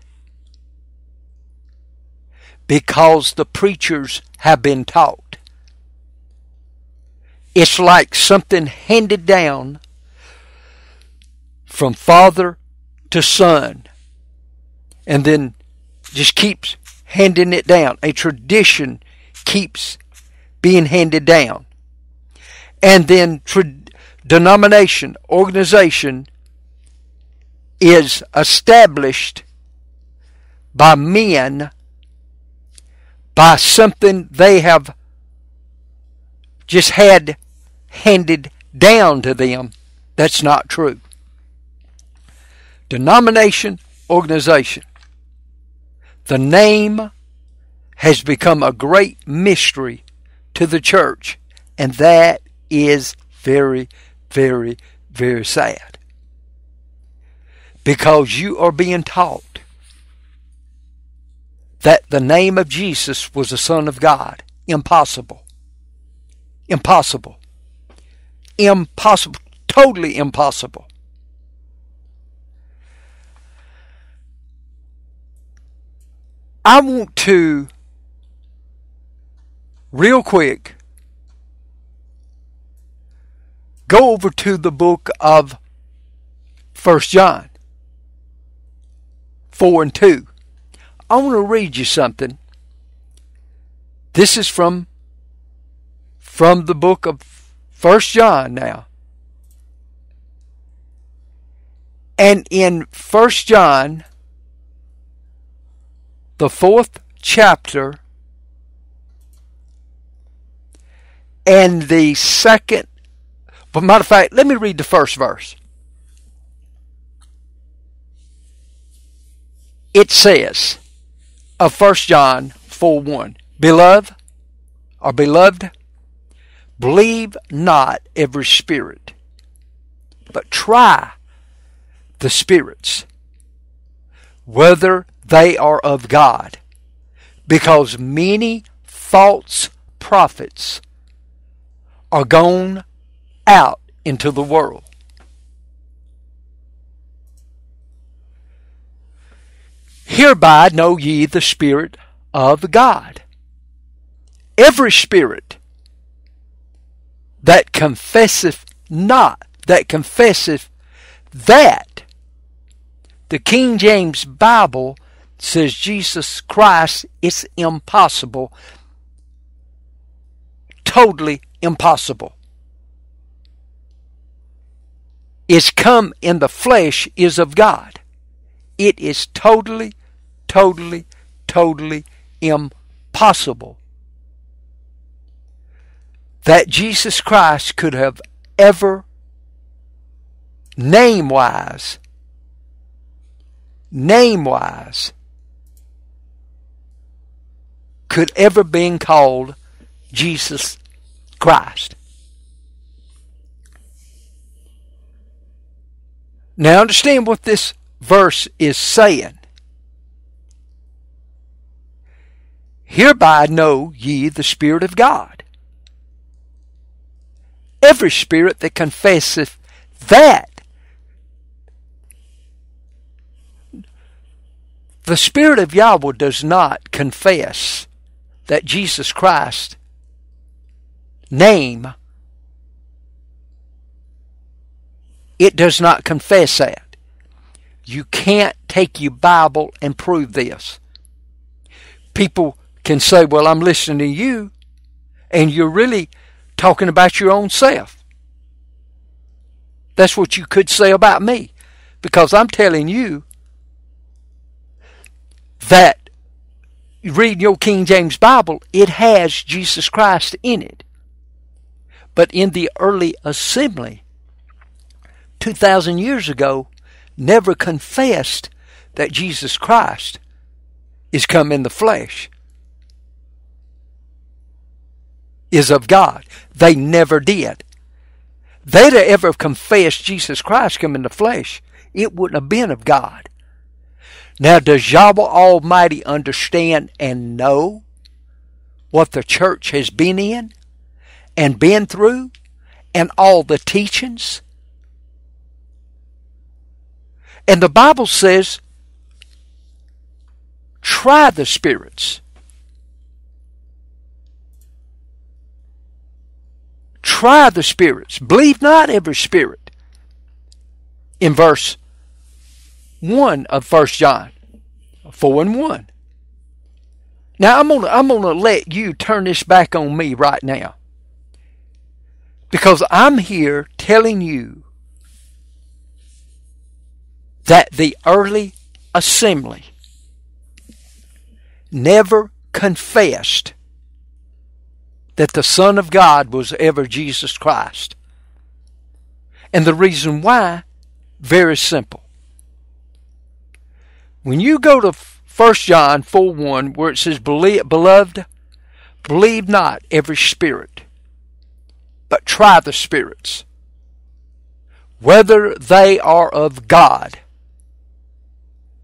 because the preachers have been taught. It's like something handed down from father to son, and then just keeps handing it down. A tradition keeps being handed down. And then denomination, organization is established by men, by something they have just had handed down to them that's not true. Denomination, organization. The name has become a great mystery to the church, and that is very, very, very sad, because you are being taught that the name of Jesus was the Son of God. Impossible. Impossible. Impossible. Totally impossible. I want to, real quick, go over to the book of First John four and two. I want to read you something. This is from, from the book of First John now. And in First John, the fourth chapter, and the second, but matter of fact, let me read the first verse. It says of First John four one, Beloved, or beloved, believe not every spirit, but try the spirits, whether they are of God, because many false prophets are gone out into the world. Hereby know ye the Spirit of God. Every spirit that confesseth not, that confesseth that the King James Bible says Jesus Christ is impossible. Totally impossible. Is come in the flesh is of God. It is totally, totally, totally impossible that Jesus Christ could have ever, name-wise, name-wise, could ever been called Jesus Christ. Now understand what this verse is saying. Hereby know ye the Spirit of God. Every spirit that confesseth that the Spirit of Yahweh does not confess that Jesus Christ's name, it does not confess that. You can't take your Bible and prove this. People can say, well, I'm listening to you, and you're really talking about your own self. That's what you could say about me, because I'm telling you that reading your King James Bible, it has Jesus Christ in it. But in the early assembly, two thousand years ago, never confessed that Jesus Christ is come in the flesh, is of God. They never did. They'd have ever confessed Jesus Christ come in the flesh, it wouldn't have been of God. Now, does Yahweh Almighty understand and know what the church has been in and been through and all the teachings? And the Bible says, try the spirits. Try the spirits. Believe not every spirit. In verse one of First John four and one. Now I'm gonna I'm gonna let you turn this back on me right now, because I'm here telling you that the early assembly never confessed that the Son of God was ever Jesus Christ. And the reason why, very simple. When you go to First John four one, where it says, Beloved, believe not every spirit, but try the spirits, whether they are of God,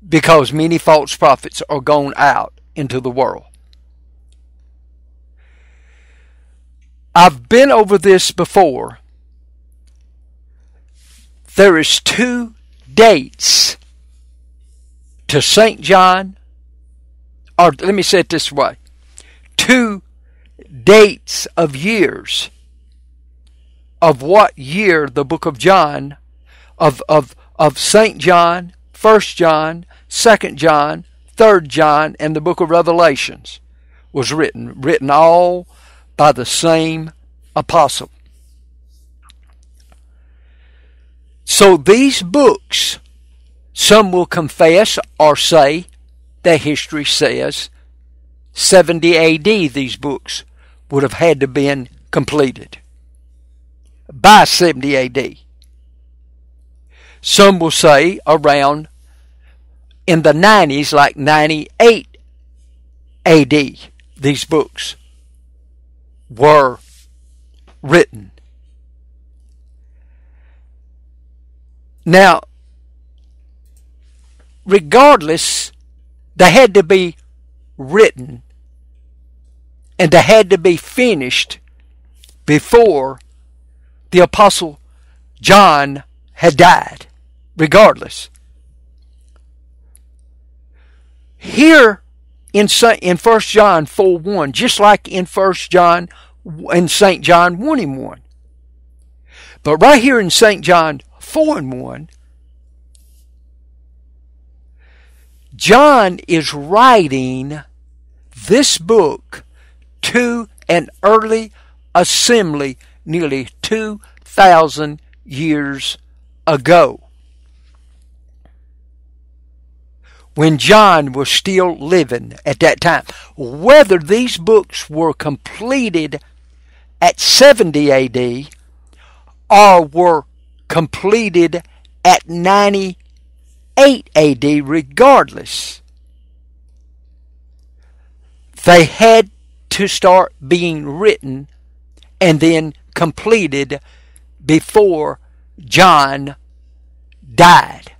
because many false prophets are gone out into the world. I've been over this before. There is two dates to Saint John, or let me say it this way, two dates of years of what year the book of John, of, of, of Saint John, First John, Second John, Third John, and the book of Revelations was written, written all by the same apostle. So these books, some will confess or say that history says seventy A D these books would have had to been completed by seventy A D Some will say around in the nineties, like ninety-eight A D these books were written. Now, regardless, they had to be written and they had to be finished before the Apostle John had died, regardless. Here in in First John four one, just like in First John in Saint John one and one. But right here in Saint John four and one, John is writing this book to an early assembly nearly two thousand years ago, when John was still living at that time. Whether these books were completed at seventy A D or were completed at ninety-eight A D, regardless, they had to start being written and then completed before John died.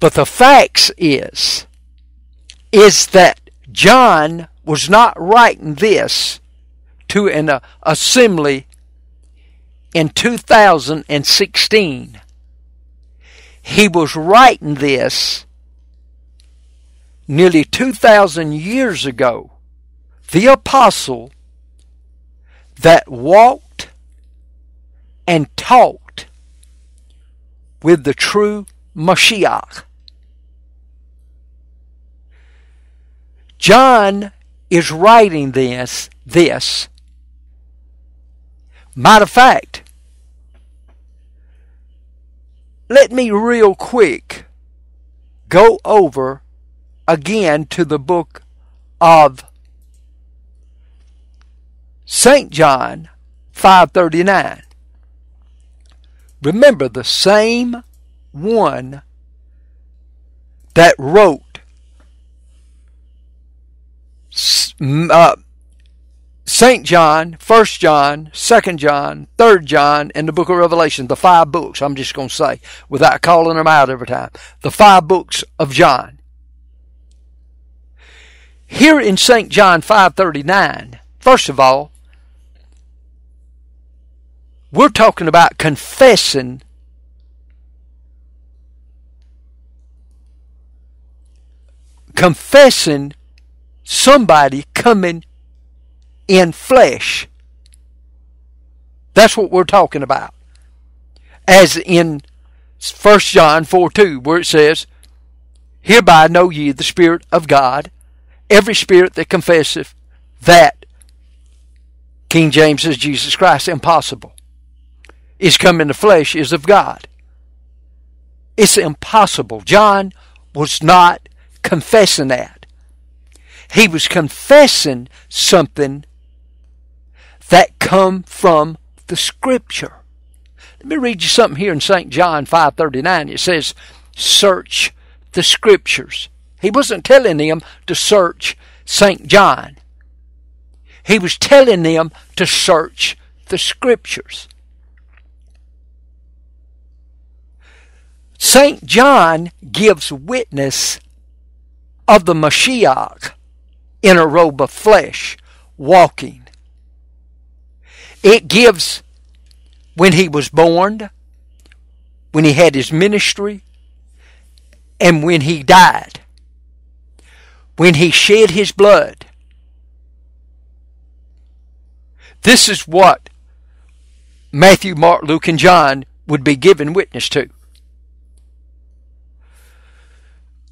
But the facts is, is that John was not writing this to an uh, assembly in two thousand sixteen. He was writing this nearly two thousand years ago. The apostle that walked and talked with the true Mashiach. John is writing this, this. Matter of fact, let me real quick go over again to the book of Saint John five thirty-nine. Remember, the same one that wrote uh, Saint John, First John, Second John, Third John, and the book of Revelation, the five books, I'm just going to say, without calling them out every time, the five books of John. Here in Saint John five thirty-nine, first of all, we're talking about confessing confessing somebody coming in flesh. That's what we're talking about. As in First John four two, where it says, "Hereby know ye the Spirit of God, every spirit that confesseth that," King James says, "Jesus Christ, impossible, is come in the flesh, is of God." It's impossible. John was not confessing that. He was confessing something that come from the Scripture. Let me read you something here in Saint John five thirty-nine. It says, "Search the Scriptures." He wasn't telling them to search Saint John. He was telling them to search the Scriptures. Saint John gives witness of the Mashiach in a robe of flesh, walking. It gives when he was born, when he had his ministry, and when he died, when he shed his blood. This is what Matthew, Mark, Luke, and John would be given witness to.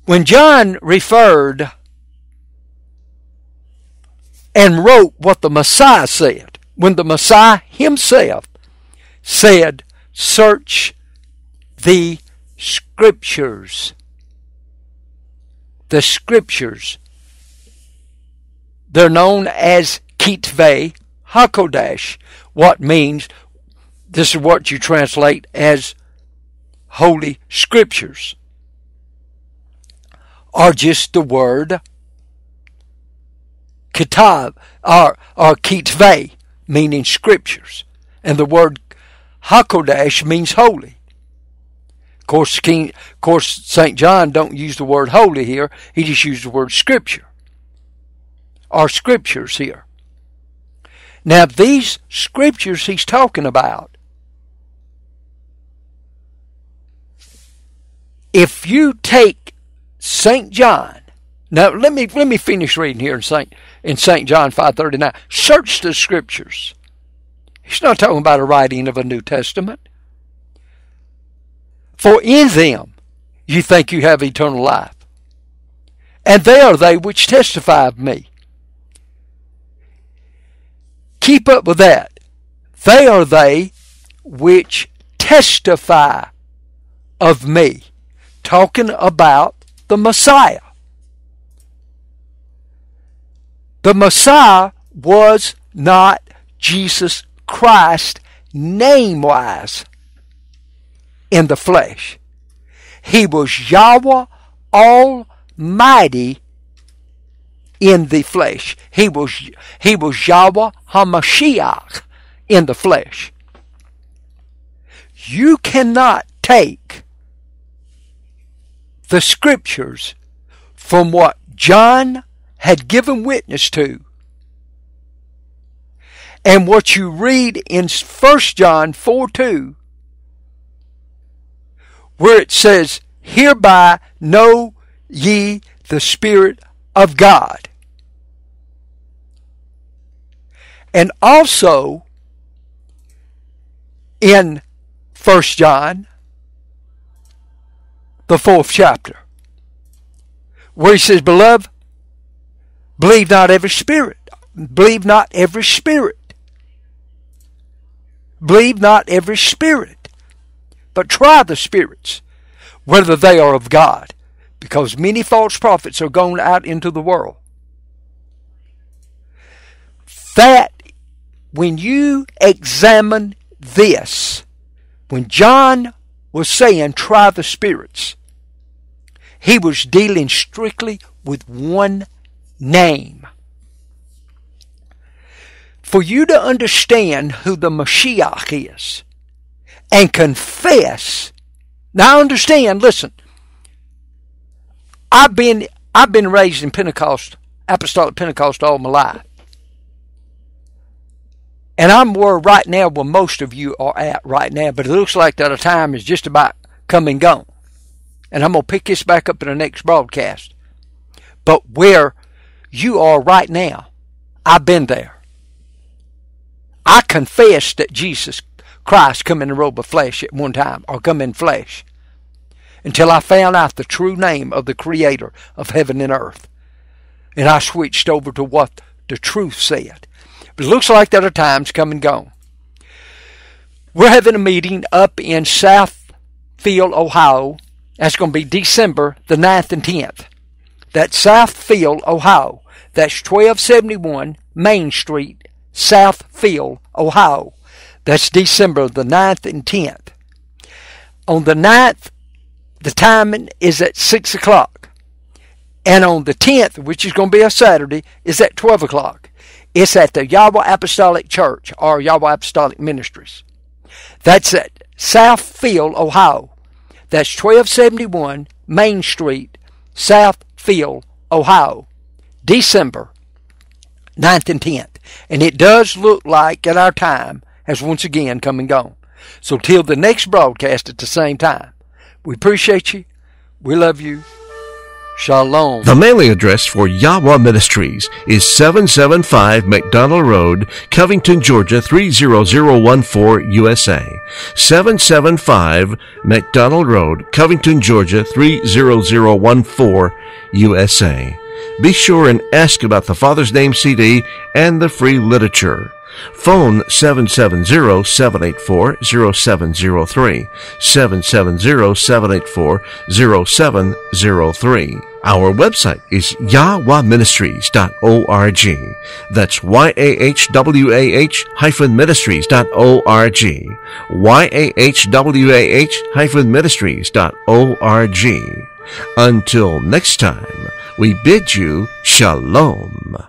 When John referred and wrote what the Messiah said, when the Messiah himself said, "Search the Scriptures." The Scriptures, they're known as Kitve Hakodash, what means, this is what you translate as Holy Scriptures, or just the word kitab, or, or kitve, meaning Scriptures. And the word hakodash means holy. Of course, King, of course, Saint John don't use the word holy here. He just used the word Scripture, or Scriptures here. Now, these Scriptures he's talking about, if you take Saint John, now let me let me finish reading here in Saint in Saint John five thirty-nine. Search the Scriptures. He's not talking about a writing of a New Testament. For in them you think you have eternal life, and they are they which testify of me. Keep up with that. They are they which testify of me. Talking about the Messiah. The Messiah was not Jesus Christ name-wise in the flesh. He was Yahweh Almighty in the flesh. He was, he was Yahwah HaMashiach in the flesh. You cannot take the Scriptures from what John had given witness to and what you read in First John four two, where it says, "Hereby know ye the Spirit of God." And also in First John, the fourth chapter, where he says, "Beloved, believe not every spirit. Believe not every spirit. Believe not every spirit, but try the spirits, whether they are of God, because many false prophets are gone out into the world." That, when you examine this, when John was saying, try the spirits, he was dealing strictly with one name. For you to understand who the Mashiach is, and confess, now understand, listen, I've been I've been raised in Pentecost, Apostolic Pentecost, all my life, and I'm where right now where most of you are at right now. But it looks like that a time is just about come and gone, and I'm gonna pick this back up in the next broadcast. But where you are right now, I've been there. I confess that Jesus Christ come in the robe of flesh at one time, or come in flesh, until I found out the true name of the Creator of heaven and earth. And I switched over to what the truth said. But it looks like that our time's come and gone. We're having a meeting up in Smithfield, Ohio. That's going to be December the ninth and tenth. That's Smithfield, Ohio. That's twelve seventy-one Main Street, Smithfield, Ohio. That's December the ninth and tenth. On the ninth, the timing is at six o'clock. And on the tenth, which is going to be a Saturday, is at twelve o'clock. It's at the Yahweh Apostolic Church, or Yahweh Apostolic Ministries. That's at Smithfield, Ohio. That's twelve seventy-one Main Street, Smithfield, Ohio, December ninth and tenth. And it does look like at our time has once again come and gone. So till the next broadcast at the same time, we appreciate you. We love you. Shalom. The mailing address for Yahweh Ministries is seven seventy-five McDonald Road, Covington, Georgia, three zero zero one four, U S A. seven seventy-five McDonald Road, Covington, Georgia, three zero zero one four, U S A. Be sure and ask about the Father's Name C D and the free literature. Phone seven seven zero, seven eight four, zero seven zero three, seven seven zero, seven eight four, zero seven zero three. Our website is yahwah ministries dot org. That's Y A H W A H hyphen ministries dot org. Y A H W A H hyphen ministries dot org. Until next time, we bid you shalom.